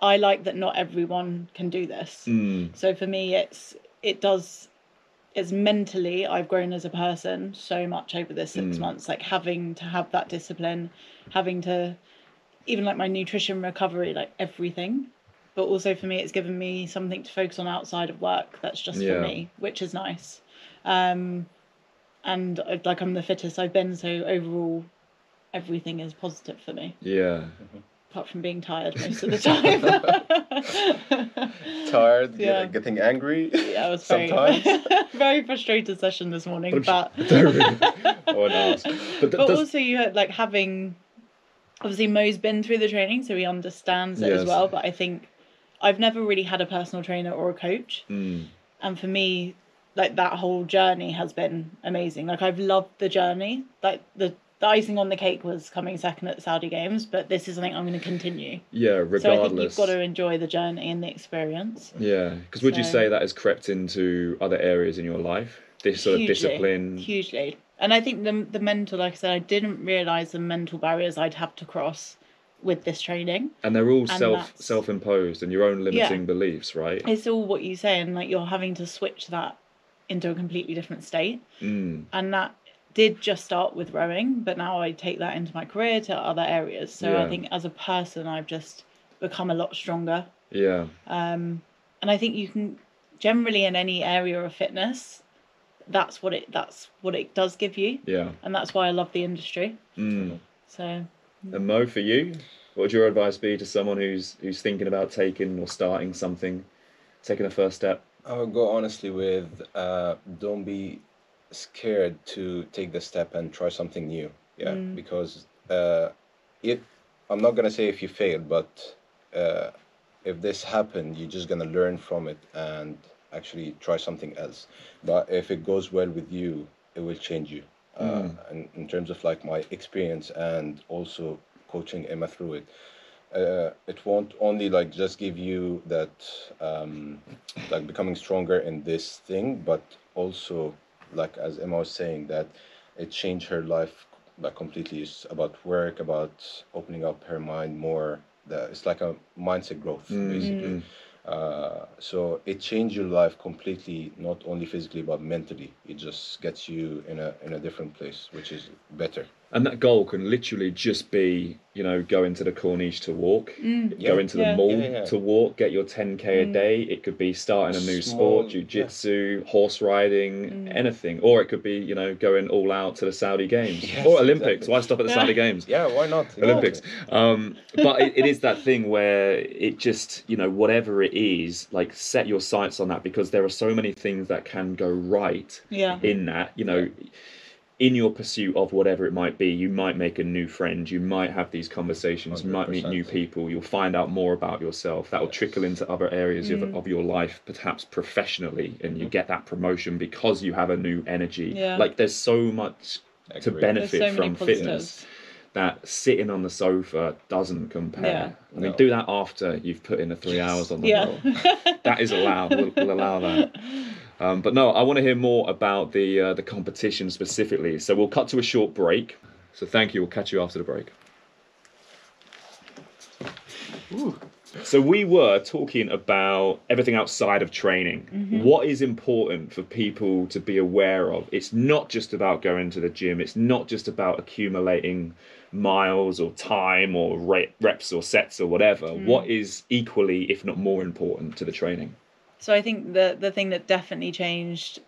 I like that not everyone can do this. Mm. So for me, it's it does... It's mentally, I've grown as a person so much over this six mm. months, like having to have that discipline, having to, even like my nutrition recovery, like everything. But also for me, it's given me something to focus on outside of work that's just yeah. for me, which is nice. Um, and I'd, like I'm the fittest I've been, so overall, everything is positive for me. Yeah. Mm-hmm. Apart from being tired most of the time. Tired, yeah. getting angry. Yeah, I was very, sometimes. Very frustrated session this morning, but. Oh, nice. But, but also, you had, like having, obviously Mo's been through the training, so he understands it yes. as well. But I think I've never really had a personal trainer or a coach, mm. and for me, like that whole journey has been amazing. Like I've loved the journey, like the. The icing on the cake was coming second at the Saudi Games, but this is something I'm going to continue. Yeah, regardless. So I think you've got to enjoy the journey and the experience. Yeah, because would so. you say that has crept into other areas in your life? This sort hugely, of discipline? Hugely. And I think the the mental, like I said, I didn't realise the mental barriers I'd have to cross with this training. And they're all and self, self-imposed and your own limiting yeah. beliefs, right? It's all what you say, and like you're having to switch that into a completely different state. Mm. And that... did just start with rowing, but now I take that into my career to other areas. So yeah. I think as a person, I've just become a lot stronger. Yeah. Um, and I think you can generally in any area of fitness, that's what it that's what it does give you. Yeah. And that's why I love the industry. Mm. So. And Mo, for you, what would your advice be to someone who's who's thinking about taking or starting something, taking a first step? I would go honestly with uh, don't be scared to take the step and try something new, yeah mm. because uh if I'm not gonna say if you fail, but uh if this happened, you're just gonna learn from it and actually try something else. But if it goes well with you, it will change you uh, mm. and in terms of like my experience and also coaching Emma through it, uh it won't only like just give you that um like becoming stronger in this thing, but also like as Emma was saying, that it changed her life like completely. It's about work, about opening up her mind more. That it's like a mindset growth mm. basically. Uh, so it changed your life completely, not only physically but mentally. It just gets you in a in a different place, which is better. And that goal can literally just be, you know, go into the Corniche to walk, mm, yeah, go into the yeah, mall yeah, yeah. to walk, get your ten K mm. a day. It could be starting a new Small, sport, jiu-jitsu, yeah. horse riding, mm. anything. Or it could be, you know, going all out to the Saudi Games yes, or Olympics. Exactly. Why stop at the yeah. Saudi Games? Yeah, why not? Olympics. Um, but it, it is that thing where it just, you know, whatever it is, like set your sights on that, because there are so many things that can go right yeah. in that, you know. Yeah. In your pursuit of whatever it might be, you might make a new friend, you might have these conversations, one hundred percent. You might meet new people, you'll find out more about yourself, that will yes. trickle into other areas mm. of, of your life, perhaps professionally, and you get that promotion because you have a new energy. Yeah. Like there's so much to benefit so from fitness that sitting on the sofa doesn't compare. Yeah. I mean, no. do that after you've put in the three yes. hours on the yeah. roll. That is allowed, we'll, we'll allow that. Um, but no, I want to hear more about the uh, the competition specifically. So we'll cut to a short break. So thank you. We'll catch you after the break. Ooh. So we were talking about everything outside of training. Mm-hmm. What is important for people to be aware of? It's not just about going to the gym. It's not just about accumulating miles or time or re- reps or sets or whatever. Mm. What is equally, if not more important to the training? So I think the, the thing that definitely changed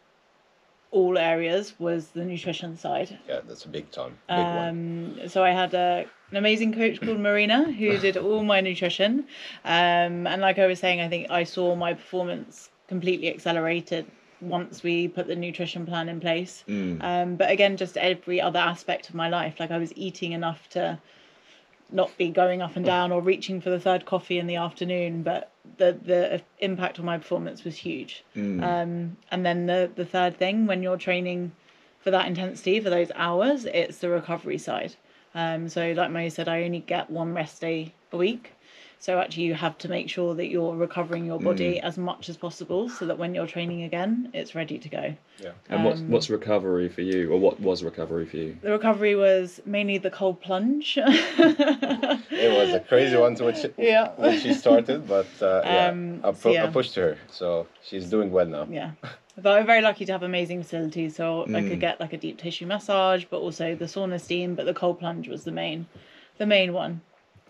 all areas was the nutrition side. Yeah, that's a big time. Big um, one. So I had a, an amazing coach called Marina who did all my nutrition. Um, and like I was saying, I think I saw my performance completely accelerated once we put the nutrition plan in place. Mm. Um, but again, just every other aspect of my life. Like I was eating enough to not be going up and down or reaching for the third coffee in the afternoon, but the the impact on my performance was huge. Mm. Um, and then the the third thing, when you're training for that intensity, for those hours, it's the recovery side. Um, so like Mo said, I only get one rest day a week. So actually you have to make sure that you're recovering your body mm. as much as possible so that when you're training again, it's ready to go. Yeah. And um, what's, what's recovery for you, or what was recovery for you? The recovery was mainly the cold plunge. It was a crazy one to when she, yeah. when she started, but uh, yeah, um, I, pu- yeah. I pushed her. So she's doing well now. Yeah. But I'm very lucky to have amazing facilities. So mm. I could get like a deep tissue massage, but also the sauna steam, but the cold plunge was the main, the main one.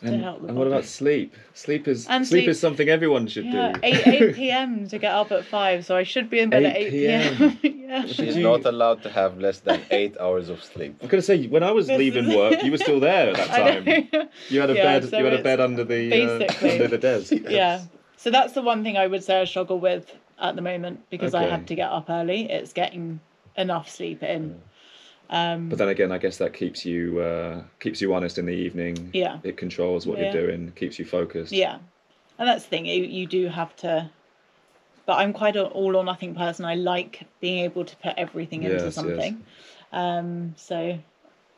And, and what about sleep? Sleep is sleep, sleep is something everyone should yeah, do. eight p.m. to get up at five, so I should be in bed eight at eight p.m. yeah. She's not allowed to have less than eight hours of sleep. I'm gonna say, when I was this leaving is... work, you were still there at that time. You had a yeah, bed. So you had a bed under the uh, under the desk. Yes. Yeah. So that's the one thing I would say I struggle with at the moment, because okay. I have to get up early. It's getting enough sleep in. Mm. Um, but then again, I guess that keeps you uh, keeps you honest in the evening. Yeah. It controls what yeah. you're doing, keeps you focused. Yeah. And that's the thing, you, you do have to... But I'm quite an all-or-nothing person. I like being able to put everything yes, into something. Yes. Um, so,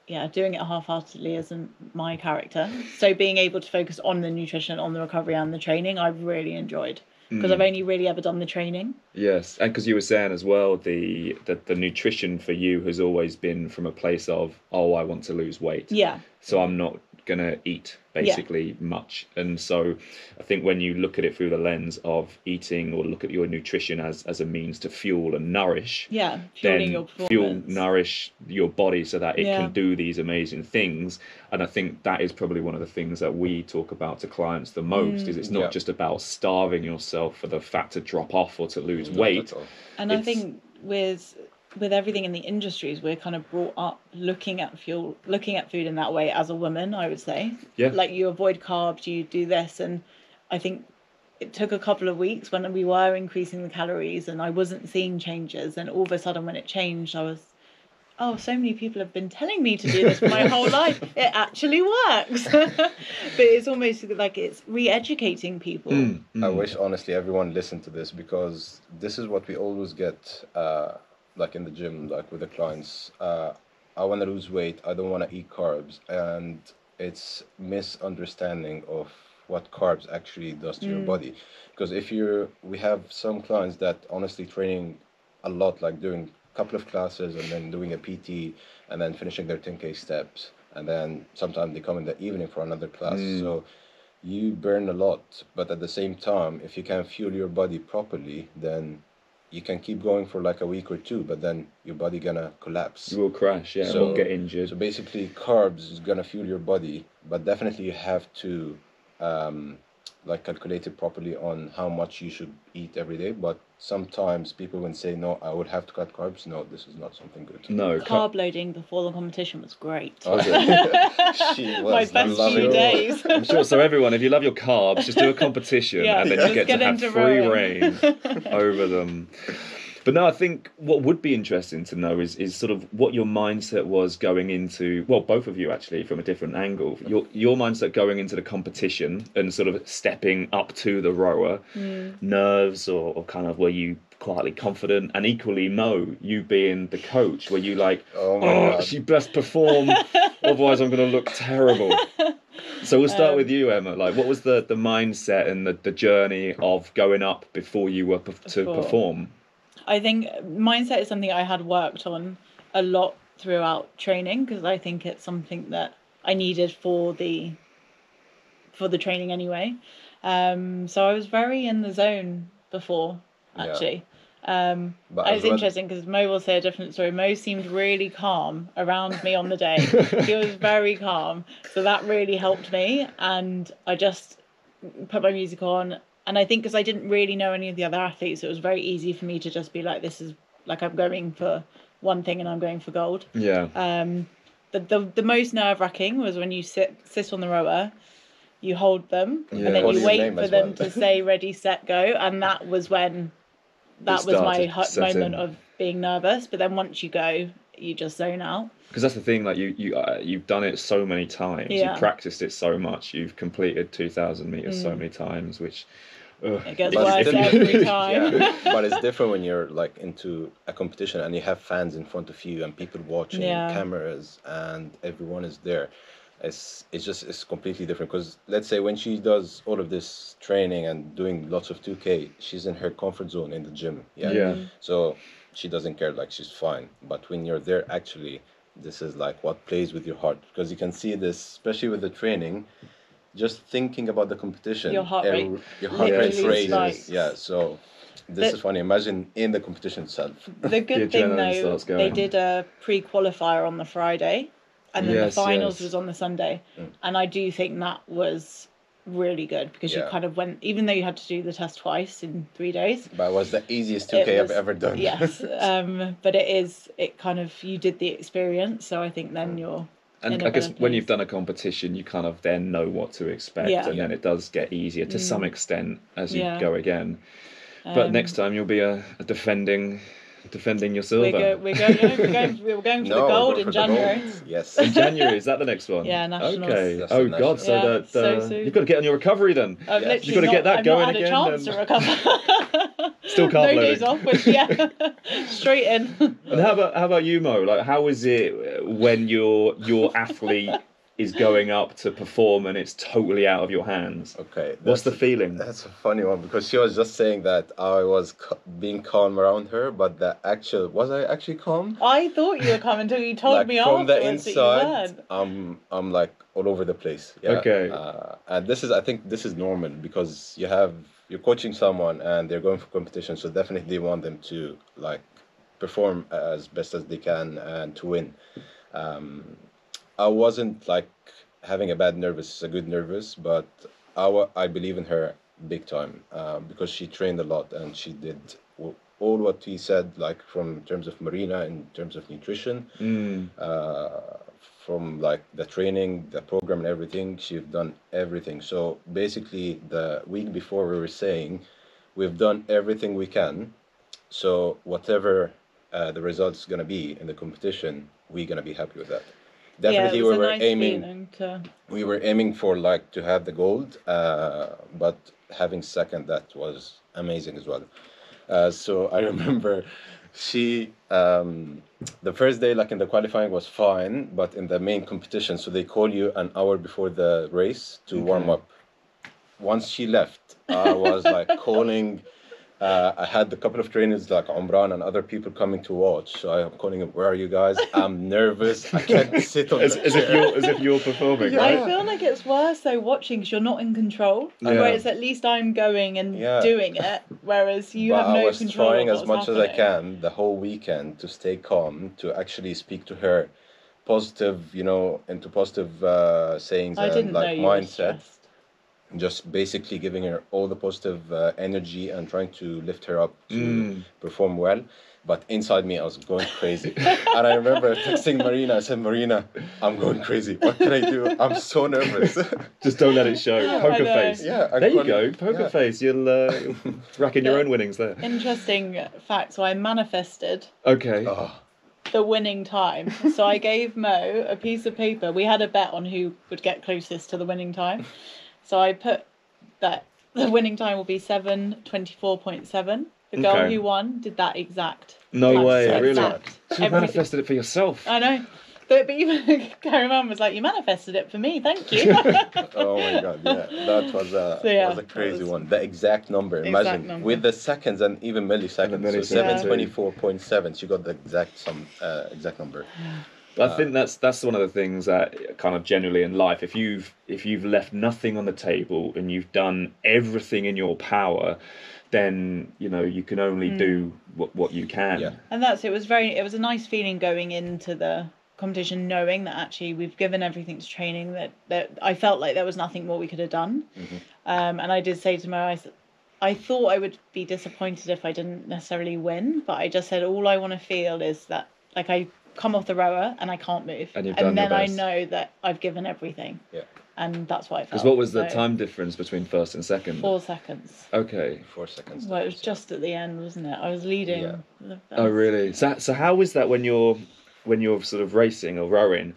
yeah, doing it half-heartedly isn't my character. So being able to focus on the nutrition, on the recovery and the training, I've really enjoyed. Because I've only really ever done the training. Yes, and because you were saying as well, the, the the nutrition for you has always been from a place of, oh, I want to lose weight. Yeah. So I'm not going to eat, basically, yeah. much. And so I think when you look at it through the lens of eating, or look at your nutrition as, as a means to fuel and nourish. Yeah, fueling your performance. Fuel, nourish your body so that it yeah. can do these amazing things. And I think that is probably one of the things that we talk about to clients the most, mm. is it's not yeah. just about starving yourself for the fat to drop off or to lose not weight. And it's... I think with... with everything in the industries, we're kind of brought up looking at fuel, looking at food in that way as a woman, I would say. Yeah. Like you avoid carbs, you do this. And I think it took a couple of weeks when we were increasing the calories and I wasn't seeing changes. And all of a sudden when it changed, I was, oh, so many people have been telling me to do this my whole life. It actually works. But it's almost like it's re-educating people. Mm, mm. I wish, honestly, everyone listened to this, because this is what we always get... Uh, like in the gym, like with the clients, uh, I want to lose weight, I don't want to eat carbs. And it's misunderstanding of what carbs actually does to mm. your body. Because if you're, we have some clients that honestly training a lot, like doing a couple of classes and then doing a P T and then finishing their ten K steps. And then sometimes they come in the evening for another class. Mm. So you burn a lot, but at the same time, if you can fuel your body properly, then you can keep going for like a week or two, but then your body gonna collapse. You will crash, yeah, so, won't get injured. So basically carbs is gonna fuel your body, but definitely you have to um, like calculate it properly on how much you should eat every day. But sometimes people when say, no, I would have to cut carbs, no, this is not something good. No. Carb loading before the competition was great. Okay. She was my best loving. Few days. I'm sure, so everyone, if you love your carbs, just do a competition yeah, and then you get, get to have free reign over them. But no, I think what would be interesting to know is is sort of what your mindset was going into, well, both of you actually from a different angle, your your mindset going into the competition and sort of stepping up to the rower, mm. nerves or, or kind of were you quietly confident, and equally Mo, you being the coach, were you like, oh, oh she best perform, otherwise I'm going to look terrible. So we'll start um, with you, Emma. Like, what was the, the mindset and the, the journey of going up before you were perf- to perform? I think mindset is something I had worked on a lot throughout training because I think it's something that I needed for the for the training anyway. Um, so I was very in the zone before, actually. Yeah. Um, but it was well... interesting because Mo will say a different story. Mo seemed really calm around me on the day. He was very calm. So that really helped me. And I just put my music on. And I think because I didn't really know any of the other athletes, it was very easy for me to just be like, this is like, I'm going for one thing and I'm going for gold. Yeah. Um, the the, the most nerve wracking was when you sit sit on the rower, you hold them, yeah. and then What's you wait for them well? to say ready, set, go. And that was when that was my hot moment in. of being nervous. But then once you go, you just zone out. Because that's the thing, like you, you, uh, you've done it so many times, yeah. you practiced it so much, you've completed two thousand meters mm. so many times, which... Ugh. It gets worse every time. Yeah. But it's different when you're like into a competition and you have fans in front of you and people watching, yeah. cameras, and everyone is there. It's it's just, it's completely different. Because let's say when she does all of this training and doing lots of two K, she's in her comfort zone in the gym. Yeah. yeah. So she doesn't care, like she's fine. But when you're there actually... This is like what plays with your heart, because you can see this, especially with the training, just thinking about the competition. Your heart rate. Your heart rate raises. Yeah, so this the, is funny. Imagine in the competition itself. The good the thing, though, they did a pre-qualifier on the Friday, and then yes, the finals yes. was on the Sunday. Mm. And I do think that was... really good because yeah. you kind of went, even though you had to do the test twice in three days, but it was the easiest two K was, I've ever done. Yes um but it is, it kind of, you did the experience, so I think then you're and I guess place. When you've done a competition you kind of then know what to expect, yeah. and yeah. then it does get easier to mm. some extent as you yeah. go again, but um, next time you'll be a, a defending defending your silver. We're, go, we're, going, no, we're, going, we're going for no, the gold in January. Gold. Yes. In January, is that the next one? Yeah, nationals. Okay. That's oh, God. So, yeah, the, the, so you've got to get on your recovery then. I've yes. You've got to not, get that I've going not had again. I've had a chance then. to recover. Still can't load. No days off, which, yeah. Straight in. And how about how about you, Mo? Like, how is it when your your athlete is going up to perform and it's totally out of your hands? Okay. What's the feeling? That's a funny one, because she was just saying that I was ca- being calm around her, but the actual... Was I actually calm? I thought you were calm until you told like me afterwards that you weren't. From the inside, I'm, I'm like all over the place. Yeah. Okay. Uh, and this is, I think this is normal, because you have, you're coaching someone and they're going for competition, so definitely they want them to like perform as best as they can and to win. Um, I wasn't like having a bad nervous, a good nervous, but I, I believe in her big time uh, because she trained a lot and she did all what he said, like from terms of Marina, in terms of nutrition, mm. uh, from like the training, the program and everything, she's done everything. So basically the week before we were saying, we've done everything we can. So whatever uh, the result's going to be in the competition, we're going to be happy with that. Definitely, yeah, we were nice aiming. To... We were aiming for like to have the gold, uh, but having second, that was amazing as well. Uh, so I remember, she um, the first day, like in the qualifying, was fine, but in the main competition, so they call you an hour before the race to okay. warm up. Once she left, I was like calling. Uh, I had a couple of trainers like Omran and other people coming to watch. So I'm calling up, where are you guys? I'm nervous. I can't sit on as, the as if you're As if you're performing, yeah. right? I feel like it's worse, though, watching, because you're not in control. Yeah. Whereas at least I'm going and yeah. doing it, whereas you but have no control. I was control trying as much happening. as I can the whole weekend to stay calm, to actually speak to her positive, you know, into positive uh, sayings I and like mindset. Just basically giving her all the positive uh, energy and trying to lift her up to mm. perform well. But inside me, I was going crazy. And I remember texting Marina. I said, Marina, I'm going crazy. What can I do? I'm so nervous. Just don't let it show. Yeah, Poker face. Yeah, there you go. Poker yeah. face. You'll, uh, you'll rack in your own winnings there. Interesting fact. So I manifested. Okay. Oh. The winning time. So I gave Mo a piece of paper. We had a bet on who would get closest to the winning time. So I put that the winning time will be seven twenty-four point seven. The girl okay. who won did that exact. No time. way, so really? Exact. So you manifested it for yourself. I know. But, but even Carrie Mann was like, you manifested it for me, thank you. Oh my God, yeah. That was a, so yeah, was a crazy was one. The exact number, exact imagine. Number. With the seconds and even milliseconds. And milliseconds. So seven twenty-four point seven, yeah. so you got the exact, some, uh, exact number. I think that's that's one of the things that kind of generally in life, if you've if you've left nothing on the table and you've done everything in your power, then you know you can only mm. do what what you can. Yeah. And that's it was very it was a nice feeling going into the competition, knowing that actually we've given everything to training, that that I felt like there was nothing more we could have done. Mm-hmm. Um, and I did say to my eyes, I thought I would be disappointed if I didn't necessarily win, but I just said all I want to feel is that like I. come off the rower and I can't move, and, you've done and then your best. I know that I've given everything. Yeah, and that's what I felt. Because what was so the time difference between first and second? Four seconds. Okay, four seconds. Well, it was so. just at the end, wasn't it? I was leading. Yeah. Oh, really? So, so how is that when you're when you're sort of racing or rowing?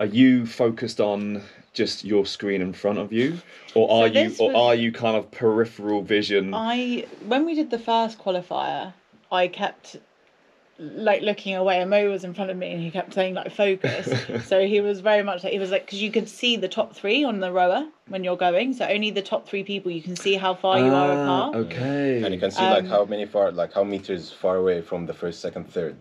Are you focused on just your screen in front of you, or are so you, or was... are you kind of peripheral vision? I when we did the first qualifier, I kept. like looking away, and Mo was in front of me and he kept saying like focus. So he was very much like, he was like, because you could see the top three on the rower when you're going, so only the top three people you can see how far ah, you are apart. Okay. And you can see um, like how many far like how meters far away from the first, second, third.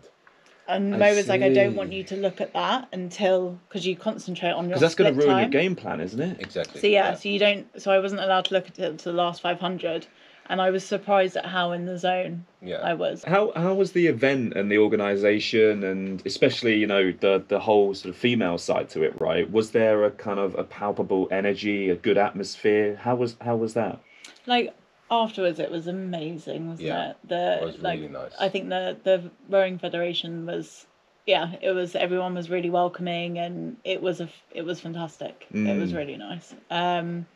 And I Mo was see. like, I don't want you to look at that until, because you concentrate on your because that's going to ruin time. your game plan, isn't it? Exactly. So yeah, yeah, so you don't. So I wasn't allowed to look at it until the last five hundred. And I was surprised at how in the zone yeah. I was. How how was the event and the organisation, and especially, you know, the, the whole sort of female side to it, right? Was there a kind of a palpable energy, a good atmosphere? How was how was that? Like, afterwards it was amazing, wasn't yeah. it? The, it was like, really nice. I think the, the Rowing Federation was, yeah, it was, everyone was really welcoming, and it was, a, it was fantastic. Mm. It was really nice. Um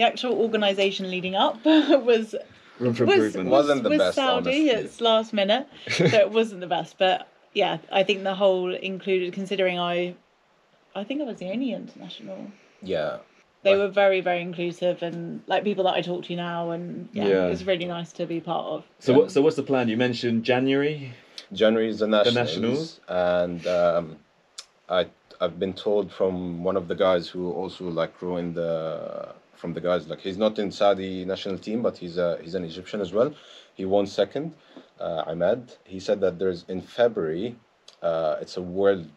The actual organisation leading up was Room for was, improvement. was, wasn't the was best, Saudi. Honestly. It's last minute, so it wasn't the best. But yeah, I think the whole included, considering I, I think I was the only international. Yeah. They like, were very, very inclusive, and like people that I talk to now, and yeah, yeah. it was really nice to be part of. So um, what? So what's the plan? You mentioned January. January is the nationals, the nationals. and um, I I've been told from one of the guys who also like ruined the. From the guys, like he's not in Saudi national team, but he's a he's an Egyptian as well. He won second, uh, Ahmed. He said that there's in February, uh, it's a World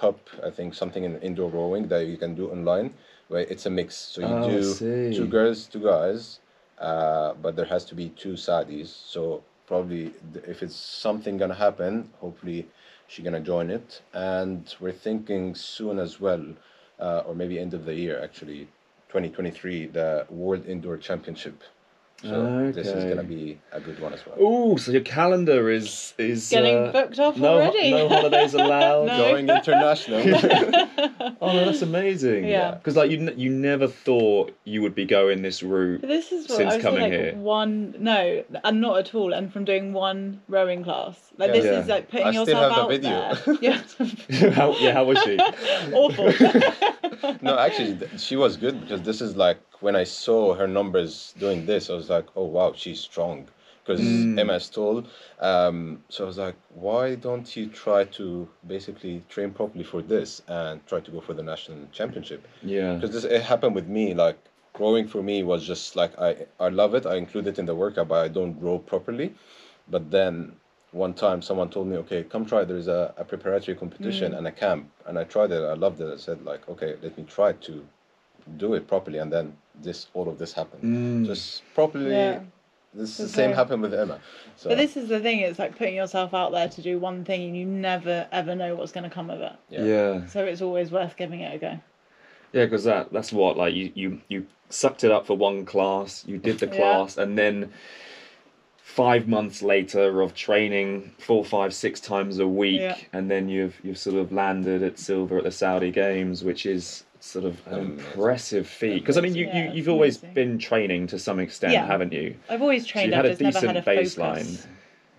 Cup, I think something in indoor rowing that you can do online, where it's a mix. So you oh, do two girls, two guys, uh, but there has to be two Saudis. So probably if it's something gonna happen, hopefully she's gonna join it. And we're thinking soon as well, uh, or maybe end of the year actually. twenty twenty-three, the World Indoor Championship. So okay. This is going to be a good one as well. Oh, so your calendar is... is Getting uh, booked up no, already. No holidays allowed. No. Going international. Oh, that's amazing. Yeah. Because yeah. like, you you never thought you would be going this route but this is what, since I was coming like here. One, no, and not at all. And from doing one rowing class. Like yeah. This yeah. is like putting I yourself out there. I still have the video. Yeah. how, yeah, how was she? Awful. No, actually, she was good because this is like, when I saw her numbers doing this, I was like, oh, wow, she's strong. Because mm. Emma's tall. Um, so I was like, why don't you try to basically train properly for this and try to go for the national championship? Yeah. Because it happened with me. Like, growing for me was just like, I, I love it. I include it in the workout, but I don't grow properly. But then one time someone told me, okay, come try. There is a, a preparatory competition mm. and a camp. And I tried it. I loved it. I said like, okay, let me try to do it properly. And then this, all of this happened. Mm. Just properly. Yeah. This is the same happened with Emma. So. But this is the thing. It's like putting yourself out there to do one thing and you never, ever know what's going to come of it. Yeah. yeah. So it's always worth giving it a go. Yeah, because that, that's what, like, you, you, you sucked it up for one class, you did the class, yeah. and then five months later of training four, five, six times a week, yeah. and then you've you've sort of landed at silver at the Saudi Games, which is sort of an amazing. impressive feat. Because, I mean, you, yeah, you, you've always amazing. been training to some extent, yeah. haven't you? I've always trained, so I've just never had a baseline. Focus,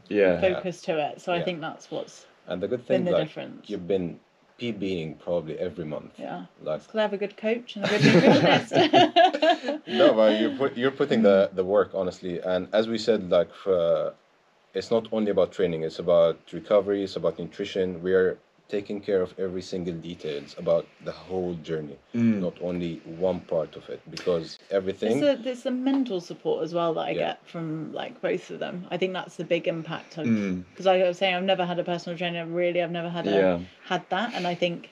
yeah. focus to it, so yeah. I think that's what's and the good thing, been the like, difference. You've been... PBing probably every month. Yeah, like because I have a good coach and a good nutritionist. No, but you're put, you're putting the the work honestly, and as we said, like for, it's not only about training; it's about recovery, it's about nutrition. We are taking care of every single detail. It's about the whole journey, mm. not only one part of it, because everything. There's the, it's the mental support as well that I yeah. get from like both of them. I think that's the big impact. Because mm. like I was saying, I've never had a personal trainer. Really, I've never had a, yeah. had that, and I think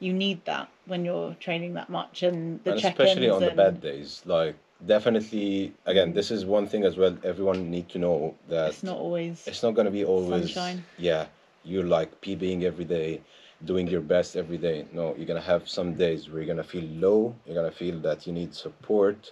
you need that when you're training that much and the and check-ins, especially on and... the bad days, like. Definitely, again, this is one thing as well. Everyone need to know that it's not always. It's not going to be always sunshine. Yeah. You're like PBing every day, doing your best every day. No, you're going to have some days where you're going to feel low. You're going to feel that you need support.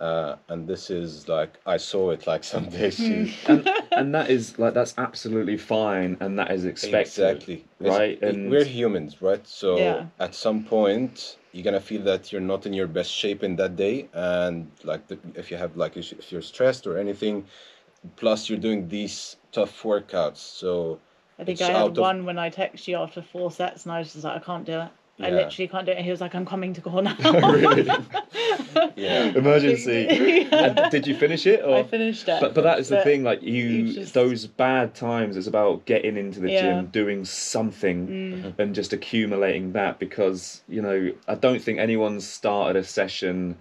Uh, and this is like, I saw it like some days. Mm. and, and that is like, that's absolutely fine. And that is expected. Exactly. Right. It's, and we're humans, right? So yeah. at some point, you're going to feel that you're not in your best shape in that day. And like, the, if you have like, if you're stressed or anything, plus you're doing these tough workouts. So... I think it's I had one of... when I texted you after four sets and I was just like, I can't do it. Yeah. I literally can't do it. And he was like, I'm coming to call now. Really? Yeah. Emergency. Yeah. And did you finish it? Or... I finished it. But, but that is but the thing, like you, you just... those bad times, it's about getting into the yeah. gym, doing something mm. and just accumulating that because, you know, I don't think anyone started a session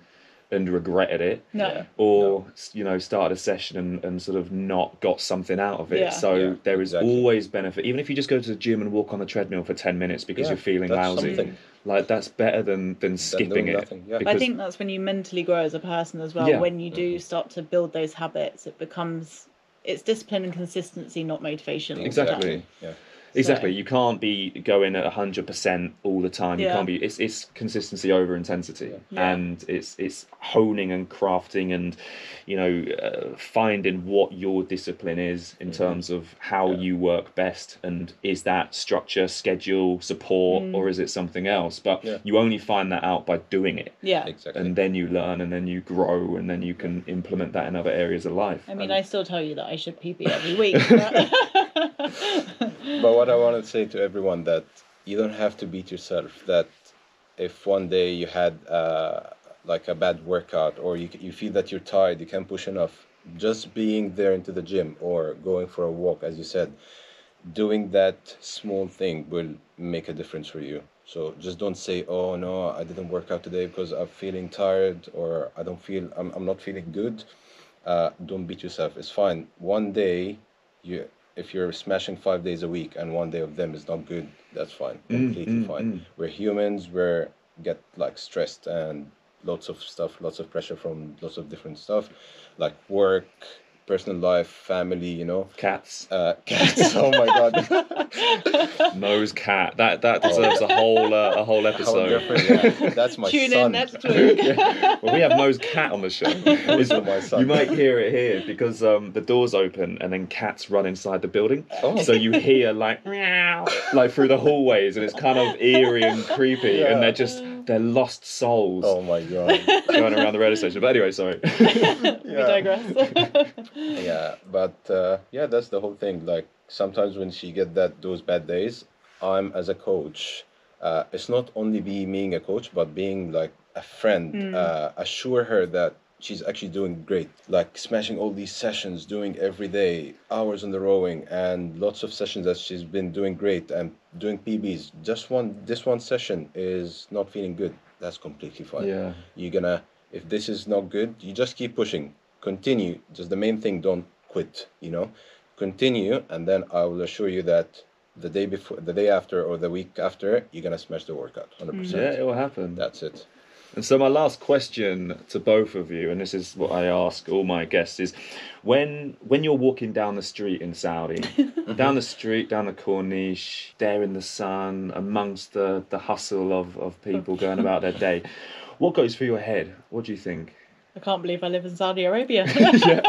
and regretted it. No. Or, no. you know, started a session and, and sort of not got something out of it. Yeah. So yeah, there is exactly. always benefit. Even if you just go to the gym and walk on the treadmill for ten minutes because yeah, you're feeling lousy. Something. Like, that's better than, than, than skipping it. Yeah. I think that's when you mentally grow as a person as well. Yeah. When you do start to build those habits, it becomes... It's discipline and consistency, not motivation. Exactly. Yeah. Exactly. So. You can't be going at one hundred percent all the time. Yeah. You can't be. It's it's consistency over intensity, yeah. and it's it's honing and crafting and, you know, uh, finding what your discipline is in mm-hmm. terms of how yeah. you work best, and is that structure, schedule, support, mm. or is it something else? But yeah. you only find that out by doing it. Yeah, exactly. And then you learn, and then you grow, and then you can implement that in other areas of life. I mean, and... I still tell you that I should P B every week. But... but what I want to say to everyone that you don't have to beat yourself, that if one day you had uh, like a bad workout or you, you feel that you're tired, you can't push enough, just being there into the gym or going for a walk, as you said, doing that small thing will make a difference for you. So just don't say, oh, no, I didn't work out today because I'm feeling tired or I don't feel, I'm, I'm not feeling good. Uh, don't beat yourself. It's fine. One day you... If you're smashing five days a week and one day of them is not good, that's fine, completely mm, mm, fine. Mm. We're humans, we're get like stressed and lots of stuff, lots of pressure from lots of different stuff, like work, personal life, family, you know. Cats. Uh, cats, oh my God. Mo's cat, that that deserves oh. a whole uh, a whole episode. Yeah. That's my Tune son. Tune in next week. Yeah. Well, we have Mo's cat on the show. It's my son. You might hear it here because um, the doors open and then cats run inside the building. Oh. So you hear like, meow, like through the hallways and it's kind of eerie and creepy yeah. and they're just, they're lost souls. Oh my God. Going around the radio station. But anyway, sorry. Yeah. We digress. Yeah, but uh, yeah, that's the whole thing. Like sometimes when she get that those bad days, I'm as a coach. Uh, it's not only be being a coach, but being like a friend. Mm. Uh, assure her that she's actually doing great. Like smashing all these sessions, doing every day hours on the rowing and lots of sessions that she's been doing great and doing P Bs. Just one, this one session is not feeling good. That's completely fine. Yeah, you're gonna If this is not good, you just keep pushing. Continue. Just the main thing, don't quit, you know. Continue, and then I will assure you that the day before, the day after, or the week after, you're gonna smash the workout. one hundred percent. Yeah, it will happen. That's it. And so my last question to both of you, and this is what I ask all my guests, is when when you're walking down the street in Saudi, down the street, down the Corniche, there in the sun, amongst the, the hustle of, of people going about their day, what goes through your head? What do you think? I can't believe I live in Saudi Arabia. Yeah.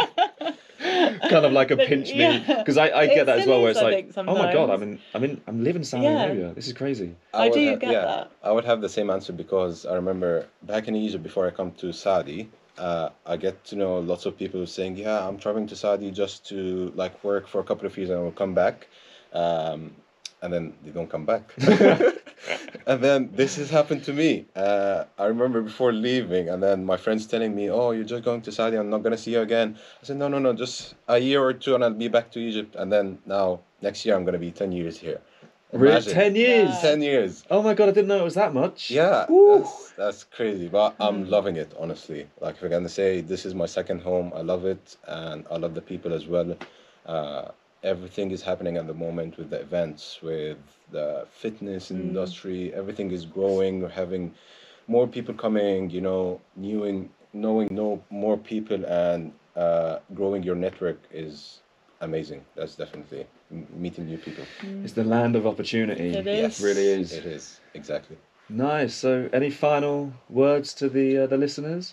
Kind of like a pinch me, because yeah. I, I get it's that as well, where it's I like, oh my God, I'm in, I'm in, I'm living in Saudi yeah. Arabia. This is crazy. I, I do have, get yeah, that. I would have the same answer, because I remember back in Egypt before I come to Saudi, uh, I get to know lots of people saying, yeah, I'm traveling to Saudi just to like work for a couple of years and I will come back. Um, and then they don't come back. And then this has happened to me. Uh, I remember before leaving, and then my friends telling me, oh, you're just going to Saudi, I'm not going to see you again. I said, no, no, no, just a year or two and I'll be back to Egypt. And then now, next year, I'm going to be ten years here. Imagine. Really? ten years? Yeah. ten years. Oh my God, I didn't know it was that much. Yeah, that's, that's crazy. But I'm loving it, honestly. Like, if I'm going to say, this is my second home, I love it. And I love the people as well. Uh, everything is happening at the moment with the events, with the fitness industry. Mm. Everything is growing. We're having more people coming, you know, new in, knowing no more people, and uh, growing your network is amazing. That's definitely m- meeting new people. Mm. It's the land of opportunity. It is. Yes, it really is. It is, exactly. Nice. So any final words to the uh, the listeners?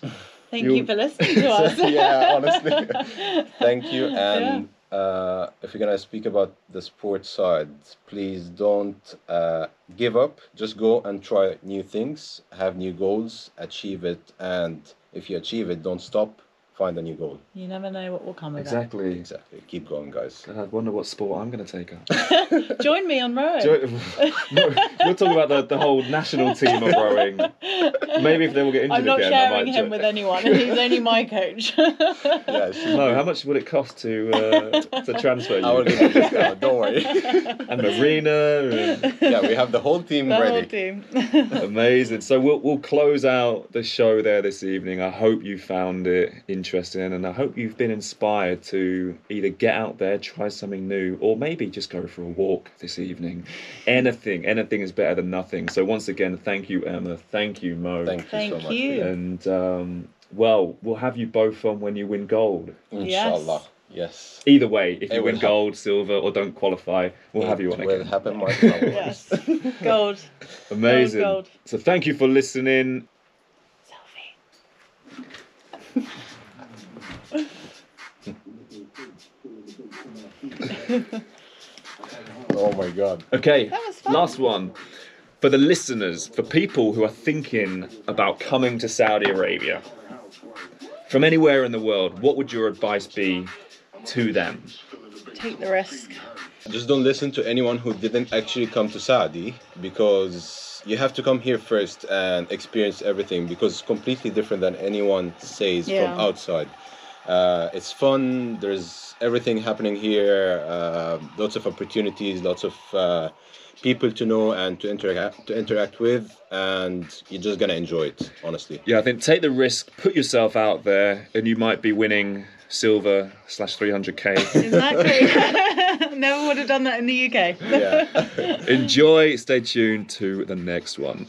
Thank you, you for listening to us. Yeah, honestly. Thank you. And yeah. Uh, if you're gonna speak about the sports side, please don't uh, give up. Just go and try new things, have new goals, achieve it, and if you achieve it, don't stop. Find a new goal. You never know what will come with exactly. that. Exactly. Exactly. Keep going, guys. God, I wonder what sport I'm going to take up. Join me on rowing. Join, no, you're talking about the, the whole national team of rowing. Maybe if they will get injured again. I'm not again, sharing him jo- with anyone. He's only my coach. Yeah, no, how much would it cost to uh, to transfer you? I will give you a discount. Don't worry. And Marina. And... yeah, we have the whole team the ready. The whole team. Amazing. So we'll we'll close out the show there this evening. I hope you found it interesting. Interesting, and I hope you've been inspired to either get out there, try something new, or maybe just go for a walk this evening. Anything, anything is better than nothing. So once again, thank you, Emma. Thank you, Mo. Thank you thank so much. You. And um, well, we'll have you both on when you win gold. Inshallah. Yes. Yes. Either way, if it you win happen. gold, silver, or don't qualify, we'll it have you on again. Will happen, Mark. Yes. Gold. Amazing. Gold, gold. So thank you for listening. Selfie. Oh my God. Okay, last one. For the listeners, for people who are thinking about coming to Saudi Arabia, from anywhere in the world, what would your advice be to them? Take the risk. Just don't listen to anyone who didn't actually come to Saudi, because you have to come here first and experience everything, because it's completely different than anyone says yeah. from outside. Uh, it's fun, there's everything happening here, uh, lots of opportunities, lots of uh, people to know and to interact to interact with, and you're just going to enjoy it, honestly. Yeah, I think take the risk, put yourself out there, and you might be winning silver slash three hundred K. Exactly. Never would have done that in the U K. Yeah. Enjoy, stay tuned to the next one.